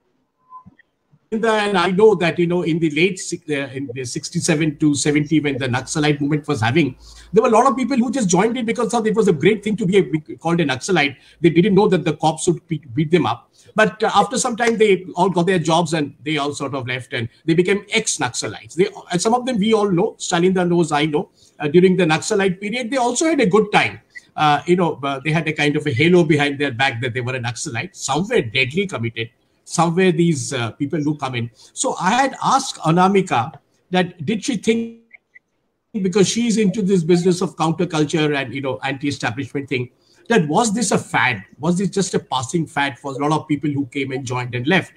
in the, and I know that, you know, in the late uh, in the sixty-seven to seventy, when the Naxalite movement was having, there were a lot of people who just joined it because thought it was a great thing to be a, called a Naxalite. They didn't know that the cops would beat them up. But uh, after some time, they all got their jobs and they all sort of left and they became ex-Naxalites. They, and some of them we all know, Shalinda knows, I know, uh, during the Naxalite period, they also had a good time. Uh, you know, uh, they had a kind of a halo behind their back that they were a Naxalite. Some were deadly committed. Somewhere these uh, people who come in. So I had asked Anamika that did she think, because she's into this business of counterculture and, you know, anti-establishment thing, that was this a fad? Was this just a passing fad for a lot of people who came and joined and left?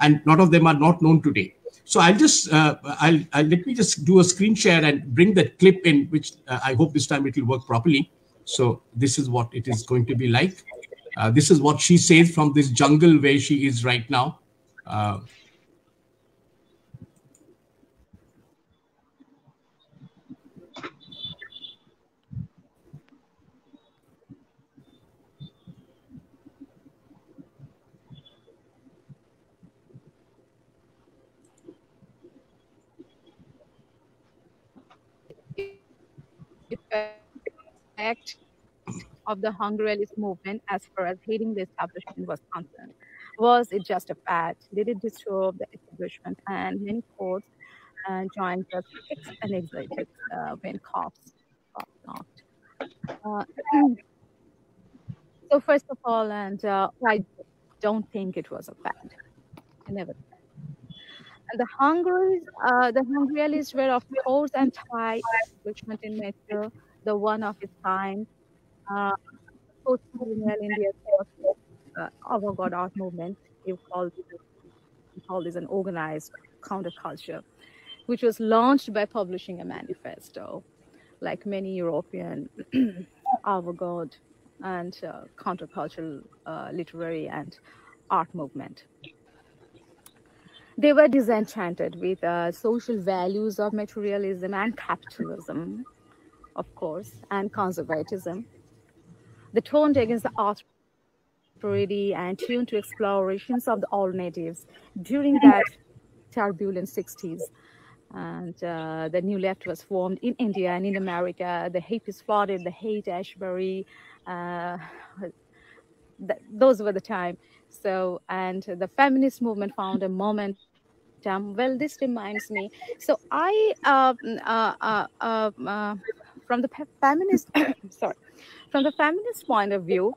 And a lot of them are not known today. So I'll just, uh, I'll, I'll let me just do a screen share and bring that clip in, which uh, I hope this time it will work properly. So this is what it is going to be like. Uh, this is what she says from this jungle where she is right now. Uh, Act of the hunger release movement, as far as hating the establishment was concerned. Was it just a fad? Did it disturb the establishment? And many courts uh, joined the kicks and excited uh, when cops got knocked. Uh, so first of all, and uh, I don't think it was a fad. I never said. And the hungers, uh, the hunger release were of course anti-establishment in nature, the one of its time. Uh, post-colonial India, uh, avant-garde art movement, you call this an organized counterculture, which was launched by publishing a manifesto, like many European avant-garde and uh, countercultural uh, literary and art movement. They were disenchanted with uh, social values of materialism and capitalism, of course, and conservatism. The tone against the authority and tuned to explorations of the alternatives during that turbulent sixties. And uh, the new left was formed in India and in America. The hippies flooded the hate Ashbury. Uh, th those were the time. So, and the feminist movement found a moment. Um, well, this reminds me. So I, uh, uh, uh, uh, uh, from the feminist, sorry. From the feminist point of view,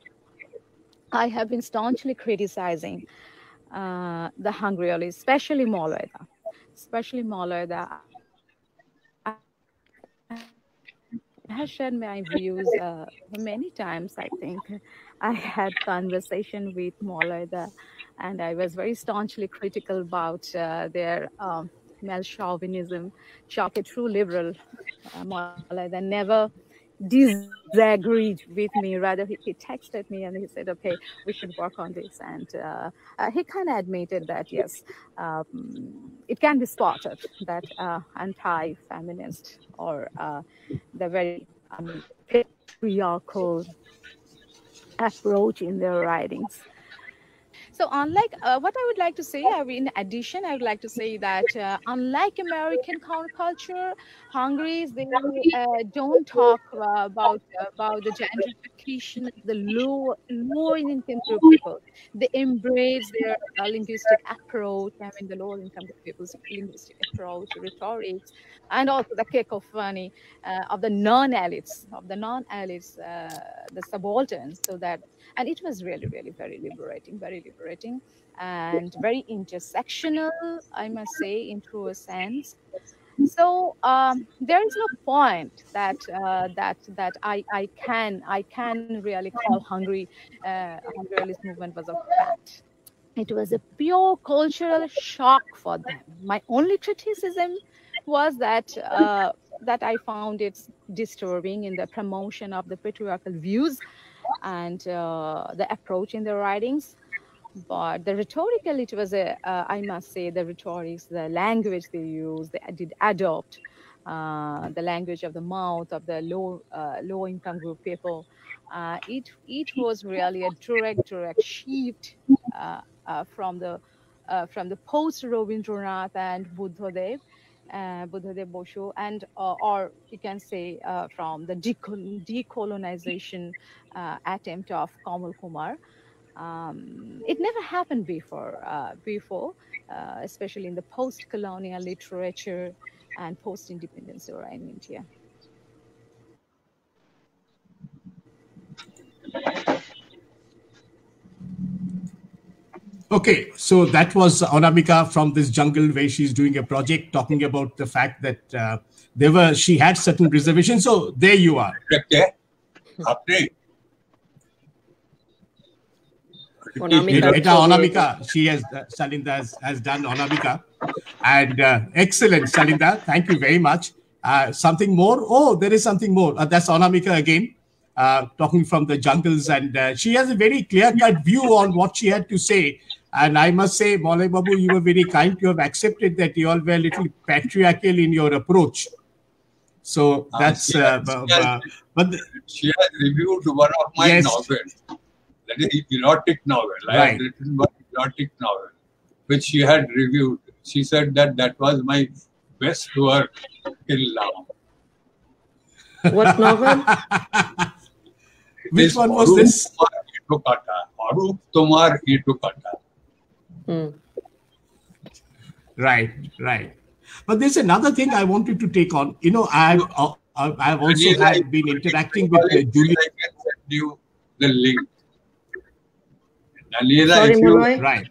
I have been staunchly criticizing uh, the hunger release, especially Mauloida, especially Mauloida. I have shared my views uh, many times, I think. I had conversation with Mauloida, and I was very staunchly critical about uh, their um, male chauvinism. Shock, a true liberal, uh, Mauloida never disagreed with me. Rather, he, he texted me and he said, okay, we should work on this. And uh, uh, he kind of admitted that, yes, um, it can be spotted that uh, anti-feminist or uh, the very um, patriarchal approach in their writings. So unlike uh, what I would like to say, I mean, in addition, I would like to say that uh, unlike American counterculture, Hungaries, they uh, don't talk uh, about about the gentrification of the low, low income group people. They embrace their uh, linguistic approach, I mean, the low income people's linguistic approach, rhetoric, and also the cacophony uh, of the non-elites, of the non-elites, uh, the subalterns, so that. And it was really, really very liberating, very liberating and very intersectional, I must say, in true sense. So um, there is no point that uh, that that I I can I can really call Hungary uh, hunger release movement was a fact. It was a pure cultural shock for them. My only criticism was that uh, that I found it disturbing in the promotion of the patriarchal views and uh, the approach in the writings, but the rhetorical, it was a uh, I must say the rhetorics, the language they used, they did adopt uh, the language of the mouth of the low uh, low income group people. Uh, it it was really a direct direct shift uh, uh, from the uh, from the post Rabindranath and Buddhadev, uh, Buddhadev Basu, and uh, or you can say uh, from the decolonization uh, attempt of Kamal Kumar. Um, it never happened before, uh, before, uh, especially in the post-colonial literature and post-independence era in India. Okay, so that was Anamika from this jungle where she's doing a project talking about the fact that uh, there were she had certain reservations. So there you are. Okay. Update. Anamika, she has uh, Salinda has, has done Anamika, and uh, excellent, Salinda. Thank you very much. Uh, something more? Oh, there is something more. Uh, that's Anamika again, uh, talking from the jungles, and uh, she has a very clear-cut view on what she had to say. And I must say, Maulay Babu, you were very kind. You have accepted that you all were a little patriarchal in your approach. So that's. Uh, uh, she, has, uh, but the, she has reviewed one of my yes, novels. That is erotic novel. I right. had written one erotic novel, which she had reviewed. She said that that was my best work till now. What novel? Which one was this? Arup Tomar Itukata. Hmm. Right, right. But there's another thing I wanted to take on. You know, I've uh, I've also had been interacting with uh, Juliet. I can send you the link. Daniela, Sorry, if, you, right.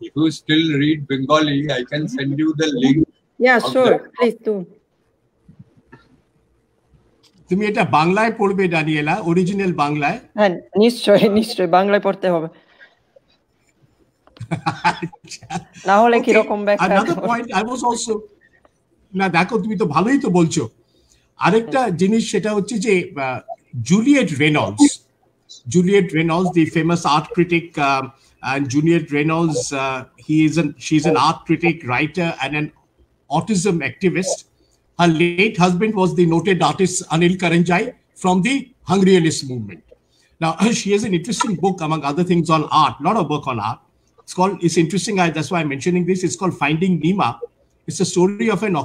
if you still read Bengali, I can send you the link. Yeah, sure. Please do. তুমি এটা বাংলায় পড়বে Daniela, original বাংলায়? হ্যাঁ, নিশ্চয়ই নিশ্চয়ই বাংলায় পড়তে হবে। না হলে কি রকম ব্যাখ্যা? Another point I was also না দেখো তুমি তো ভালোই তো বলছো। আরেকটা জিনিস সেটা হচ্ছে যে Juliet Reynolds Juliet Reynolds, the famous art critic, uh, and Juliet Reynolds, uh, he is an, she's an art critic, writer, and an autism activist. Her late husband was the noted artist Anil Karanjai from the Hungarianist movement. Now, she has an interesting book, among other things, on art, not a book on art. It's called, it's interesting, I, that's why I'm mentioning this, it's called Finding Nima. It's a story of an uh,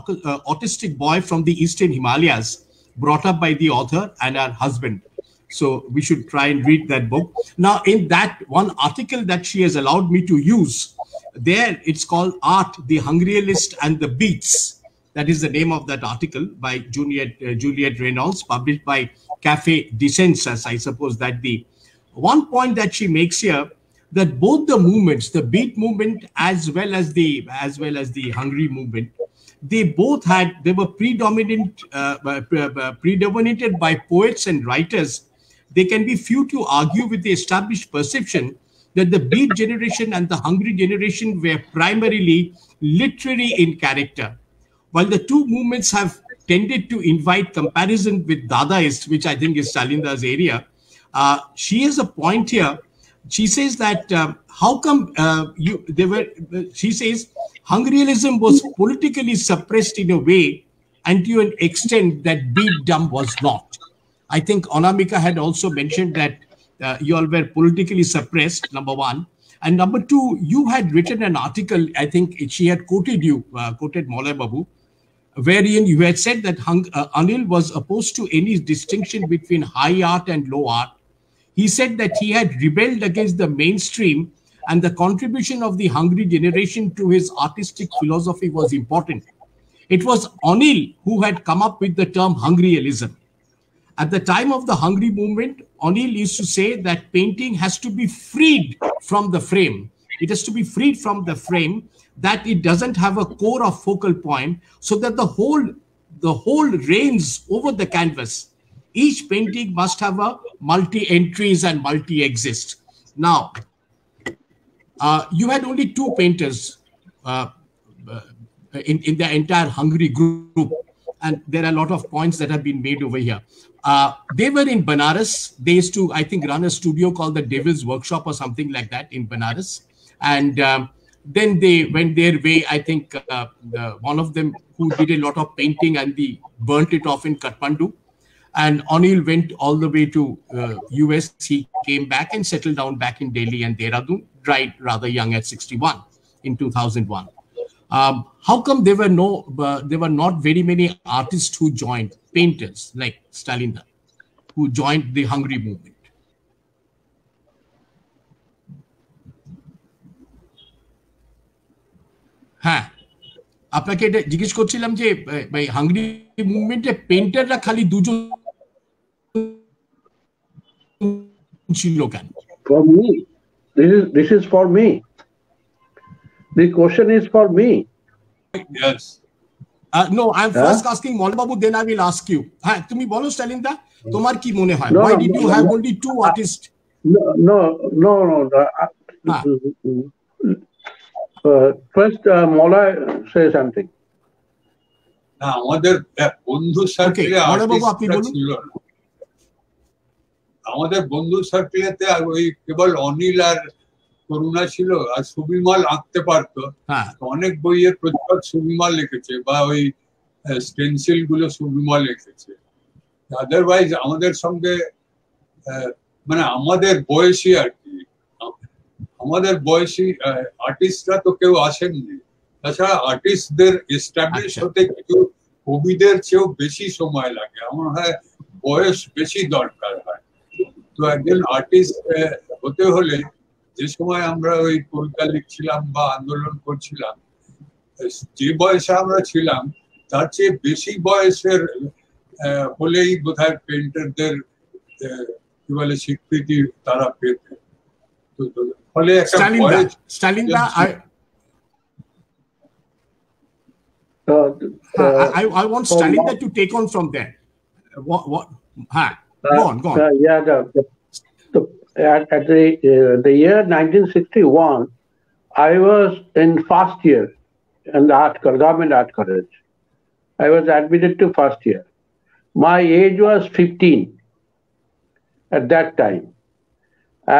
autistic boy from the Eastern Himalayas, brought up by the author and her husband. So we should try and read that book. Now, in that one article that she has allowed me to use, there it's called Art, the Hungarianist and the Beats. That is the name of that article by Juliet, uh, Juliet Reynolds, published by Cafe Descensus, I suppose that the one point that she makes here, that both the movements, the Beat movement as well as the, as well as the Hungary movement, they both had, they were predominant, uh, predominated by poets and writers. They can be few to argue with the established perception that the Beat generation and the Hungry generation were primarily literary in character. While the two movements have tended to invite comparison with Dadaists, which I think is Salinda's area, uh, she has a point here. She says that uh, how come uh, you, they were, uh, she says, Hungarianism was politically suppressed in a way and to an extent that Beatdom was not. I think Anamika had also mentioned that uh, you all were politically suppressed, number one. And number two, you had written an article, I think she had quoted you, uh, quoted Maulay Babu, wherein you had said that Hung, uh, Anil was opposed to any distinction between high art and low art. He said that he had rebelled against the mainstream and the contribution of the Hungry generation to his artistic philosophy was important. It was Anil who had come up with the term Hungrialism. At the time of the Hungry movement, Anil used to say that painting has to be freed from the frame. It has to be freed from the frame, that it doesn't have a core or focal point, so that the whole, the whole reigns over the canvas. Each painting must have a multi-entries and multi-exist. Now, uh, you had only two painters uh, in, in the entire Hungry group. And there are a lot of points that have been made over here. Uh, they were in Banaras. They used to, I think, run a studio called the Devil's Workshop or something like that in Banaras. And um, then they went their way. I think uh, the, one of them who did a lot of painting and they burnt it off in Kathmandu. And Anil went all the way to uh, U S. He came back and settled down back in Delhi and Dehradun, died rather young at sixty-one. in two thousand one. Um, how come there were no, uh, there were not very many artists who joined, painters like Stalin, who joined the Hungry movement? हाँ, आपने क्या जिज्ञेस कोच्चील हम जे भाई Hungary movement जे painter ला खाली दूजो चिलोकन। For me, this is this is for me. The question is for me. Yes. Uh, no, I'm huh? first asking Maulababu. Then I will ask you. हाँ, तुम्ही बोलो स्टालिन दा, तुम्हार की मोने है? Why did you have only two artists? No, no, no, no. हाँ. Uh, first, uh, Maula, say something. Now, other Bondhu circle, other Bondhu circle, we people only are Corona Shilo, as Subimal Akteparto, Connect Boyer Project Subimal Lekiche, by stencil Gulu Subimal Lekiche. Otherwise, another some day, Mana, another boys here. আমাদের বয়সী আর্টিস্টরা তো কেউ আসেননি, তাছাড়া আর্টিস্টদের establish হতে কিছু কবিদের চেয়েও বেশি সময় লাগে। আমার হয় বয়স বেশি দরকার হয়। তো একজন আর্টিস্ট হতে হলে যে সময় আমরা ওই কবিতা লিখছিলাম বা আন্দোলন করছিলাম, যে বয়সে আমরা ছিলাম তার চেয়ে বেশি বয়সের হলেই বোধহয় পেন্টারদের কি বলে স্বীকৃতি তারা পেতে। Stalin da, Stalin da, I, uh, I, I want Stalin da to take on from there. What, what, ha, go on, go on. Uh, yeah, the, the, at, at the, uh, the year nineteen sixty-one, I was in first year in the art, government art college. I was admitted to first year. My age was fifteen at that time.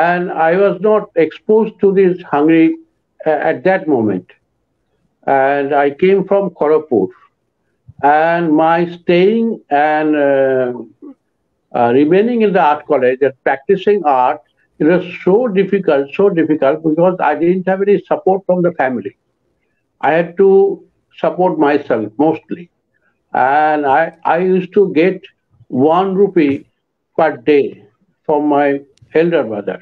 And I was not exposed to this Hungary uh, at that moment. And I came from Korapur. And my staying and uh, uh, remaining in the art college and practicing art, it was so difficult, so difficult because I didn't have any support from the family. I had to support myself mostly. And I, I used to get one rupee per day from my elder brother,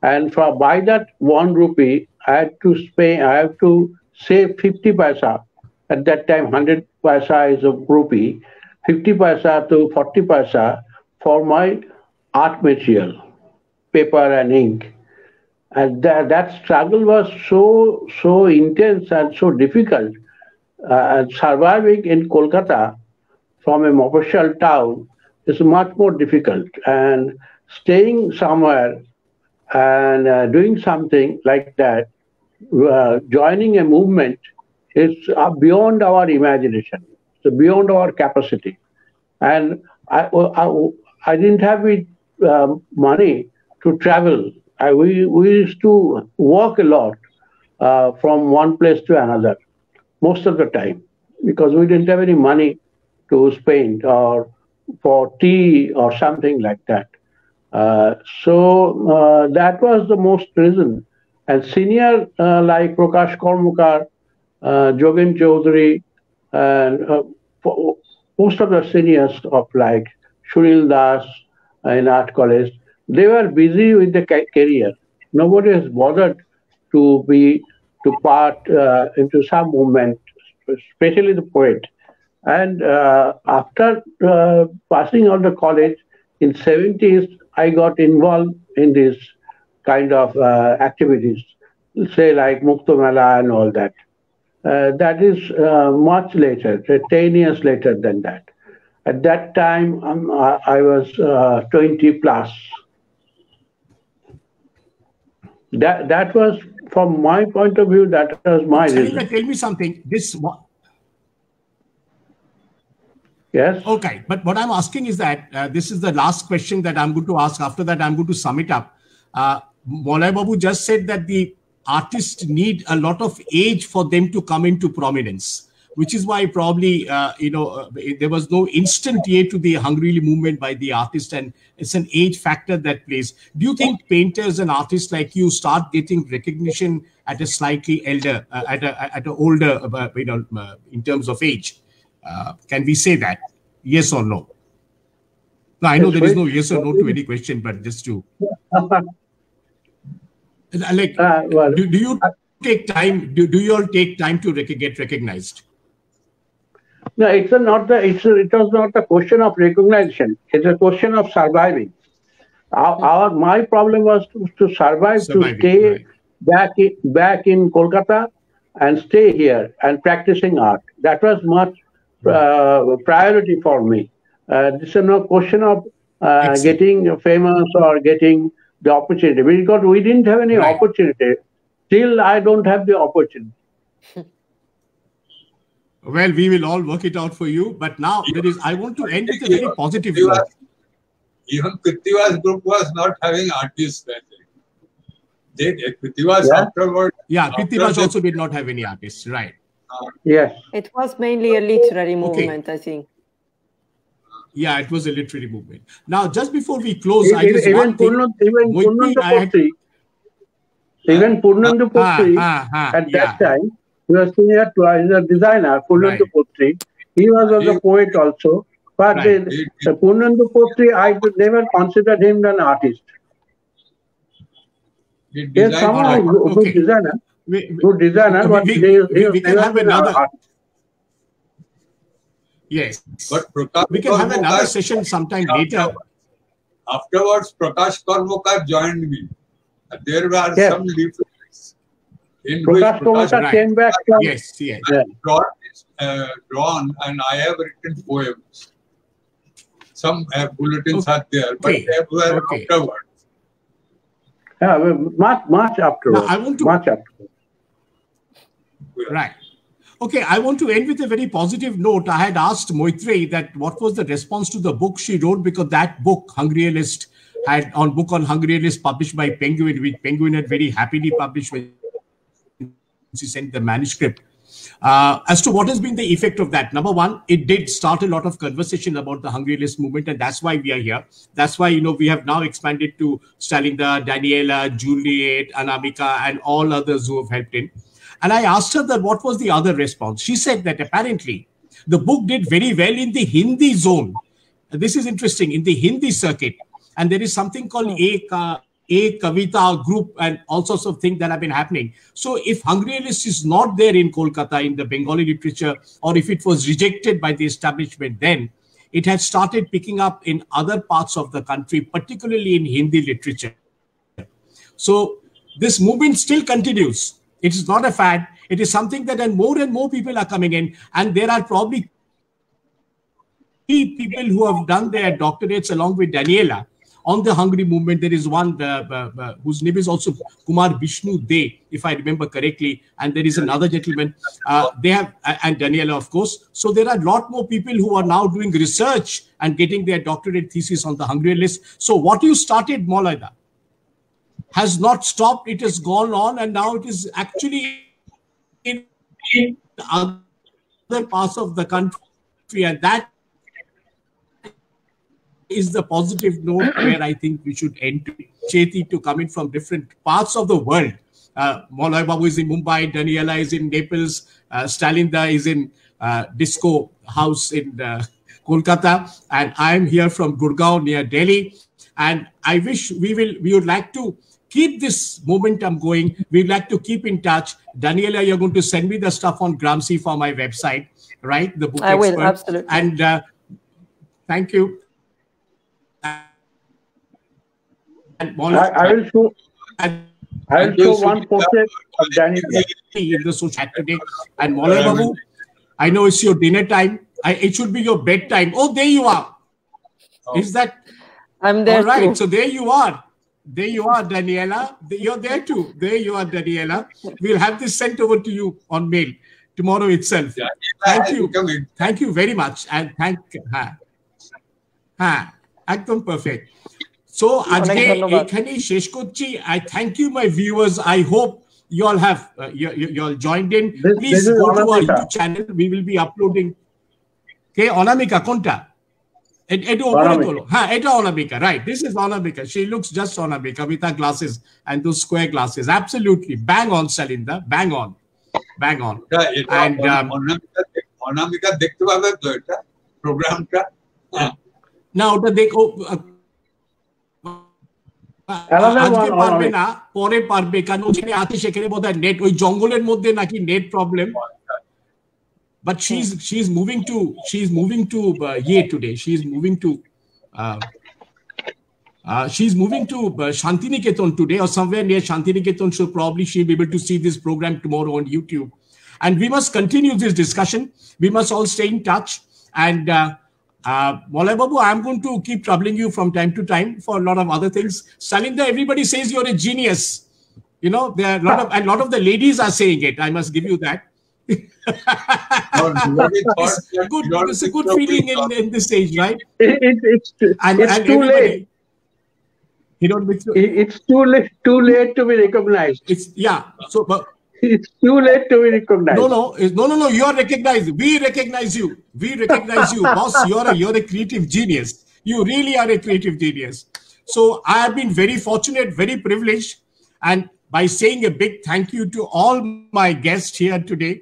and for by that one rupee, I had to pay. I have to save fifty paisa. At that time, hundred paisa is a rupee. Fifty paisa to forty paisa for my art material, paper and ink. And that that struggle was so so intense and so difficult. Uh, and surviving in Kolkata from a Mopashal town is much more difficult and. Staying somewhere and uh, doing something like that, uh, joining a movement is uh, beyond our imagination, so beyond our capacity. And I, I, I didn't have it, uh, money to travel. I, we, we used to walk a lot uh, from one place to another, most of the time, because we didn't have any money to spend or for tea or something like that. Uh, so uh, that was the most reason. And senior uh, like Prakash Kormukar, uh, Jogin Chaudhuri, and uh, most of the seniors of like Shunil Das in art college, they were busy with the career. Nobody has bothered to be to part uh, into some movement, especially the poet. And uh, after uh, passing out the college in seventies. I got involved in this kind of uh, activities, say like Mukto Mela and all that. Uh, that is uh, much later, ten years later than that. At that time, um, I, I was uh, twenty plus. That, that was, from my point of view, that was my reason. Tell me something. This one. Yes. Okay, but what I'm asking is that uh, this is the last question that I'm going to ask. After that, I'm going to sum it up. Uh, Maulai Babu just said that the artists need a lot of age for them to come into prominence. which is why probably, uh, you know, uh, there was no instant aid to the Hungry movement by the artist, and it's an age factor that plays. Do you think painters and artists like you start getting recognition at a slightly elder, uh, at a, at an older, uh, you know, uh, in terms of age? Uh, can we say that? Yes or no? Now, I know there is no yes or no to any question, but just to... Like, uh, well, do, do you take time, do, do you all take time to rec get recognized? No, it's a not the, it's a, it was not a question of recognition. It's a question of surviving. Our, our my problem was to, to survive, surviving, to stay right. back, in, back in Kolkata and stay here and practicing art. That was much uh, priority for me. Uh, this is no question of uh, getting famous or getting the opportunity, because we didn't have any right. opportunity. Still, I don't have the opportunity. Well, we will all work it out for you. But now, even, there is. I want to end with a very positive note. Even Krittibas group was not having artists then. They Krittibas yeah. afterward. Yeah, Krittibas also did not have any artists, right? Uh, yes. It was mainly a literary movement, okay. I think. Yeah, it was a literary movement. Now, just before we close, it, I just even Purnendu Pattrea, even Purnendu Pattrea at yeah. that time, he was senior to a designer. Purnendu Pattrea, he was, was a poet also, but right. the, the Purnendu Pattrea, I would never considered him an artist. He someone who okay. designer, good designer, we, but we, he, he we, we can have another. Artist. Yes, but Prakash we can Kormukar, have another session sometime later. Afterwards, Prakash Kormukar joined me. There were yes. some leaflets in Prakash which Prakash Kormukar came back. From, yes, yes. Yeah. Drawn, uh, drawn, and I have written poems. Some uh, bulletins okay. are there, but okay. they were okay. afterwards. Yeah, well, much, much afterwards. No, I want to much afterwards. Right. Okay, I want to end with a very positive note. I had asked Maitreyee that what was the response to the book she wrote, because that book, Hungryalist, had on book on Hungryalist published by Penguin, which Penguin had very happily published when she sent the manuscript. Uh, as to what has been the effect of that, number one, it did start a lot of conversation about the Hungrylist movement, and that's why we are here. That's why, you know, we have now expanded to Stalinda, Daniela, Juliet, Anamika, and all others who have helped in. And I asked her that what was the other response. She said that apparently the book did very well in the Hindi zone. This is interesting, in the Hindi circuit. And there is something called Ek, uh, Ek Kavita group and all sorts of things that have been happening. So if Hungryalist is not there in Kolkata, in the Bengali literature, or if it was rejected by the establishment then, it had started picking up in other parts of the country, particularly in Hindi literature. So this movement still continues. It is not a fad. It is something that and more and more people are coming in. And there are probably three people who have done their doctorates along with Daniela on the Hungry movement. There is one uh, uh, whose name is also Kumar Bishnu Dey, if I remember correctly. And there is another gentleman. Uh, they have uh, and Daniela, of course. So there are a lot more people who are now doing research and getting their doctorate thesis on the Hungry list. So what you started, Maulana, has not stopped. It has gone on, and now it is actually in, in other parts of the country, and that is the positive note where I think we should end. Chetty to come in from different parts of the world. Uh, Maulana Babu is in Mumbai, Daniela is in Naples, uh, Stalinda is in uh, Disco House in uh, Kolkata, and I am here from Gurgaon near Delhi. And I wish we will, we would like to keep this momentum going. We'd like to keep in touch. Daniela, you're going to send me the stuff on Gramsci for my website, right? The book I expert. will, absolutely. And uh, thank you. And Maulana, I, I will show, and, I will show one portrait of Daniela in the social today. And Maulana Babu, I know it's your dinner time. I, it should be your bedtime. Oh, there you are. Oh. Is that... I'm there. All right, too. So there you are. There you are, Daniela. You're there too. There you are, Daniela. We'll have this sent over to you on mail tomorrow itself. Yeah, thank you. Coming. Thank you very much. And thank ha. Ha. Akdom perfect. So, Ajke Ekhani Shesh Korchi, I thank you, my viewers. I hope you all have uh, you, you, you all joined in. This, please this go to Anamika. Our YouTube channel. We will be uploading. Okay, Anamika, konta. It, it, ha, it Anamika, right? This is Anamika. She looks just Anamika with her glasses and those square glasses. Absolutely, bang on, Salinda, bang on, bang on. Yeah, it, and um, Anamika, Anamika, dekhte wala to eta program ka. Yeah. Now the dekho. আজকে পারবে না পরে পারবে কারণ ওখানে আতি সেখানে বোধহয় নেট ওই জঙ্গলের মধ্যে নাকি net problem but she is she is moving to she is moving to ইয়ে today she is moving to she is moving to Santiniketan today or somewhere near Santiniketan so probably she will be able to see this programme tomorrow on YouTube and we must continue this discussion we must all stay in touch and Uh, Malay Babu, I am going to keep troubling you from time to time for a lot of other things. Salinda, everybody says you are a genius. You know, there are a lot of and a lot of the ladies are saying it. I must give you that. It's a good, it's a good feeling in, in this age, right? It, it, it's and, it's and too late. You don't make sure. It's too late. Too late to be recognized. It's yeah. So but, it's too late to be recognized. No, no, no, no, no. You are recognized. We recognize you. We recognize you, boss. You are a, you are a creative genius. You really are a creative genius. So I have been very fortunate, very privileged, and by saying a big thank you to all my guests here today,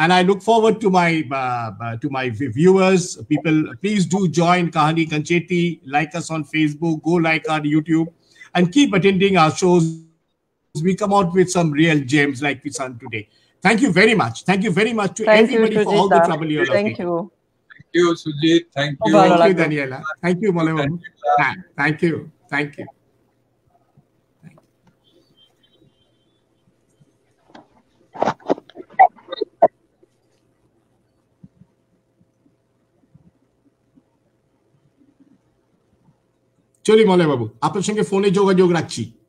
and I look forward to my uh, to my viewers, people. Please do join Kahani Koncheti. Like us on Facebook. Go like our YouTube, and keep attending our shows. We come out with some real gems like we done today. Thank you very much. Thank you very much to thank everybody you, for all the trouble you are taking. Thank you. Thank you, Sujit. Thank you. Thank you, Daniela. Thank you, Malay Babu. Thank you. Thank you. Choli Malay Babu. Aapnar sange phone e joga jog rakchi.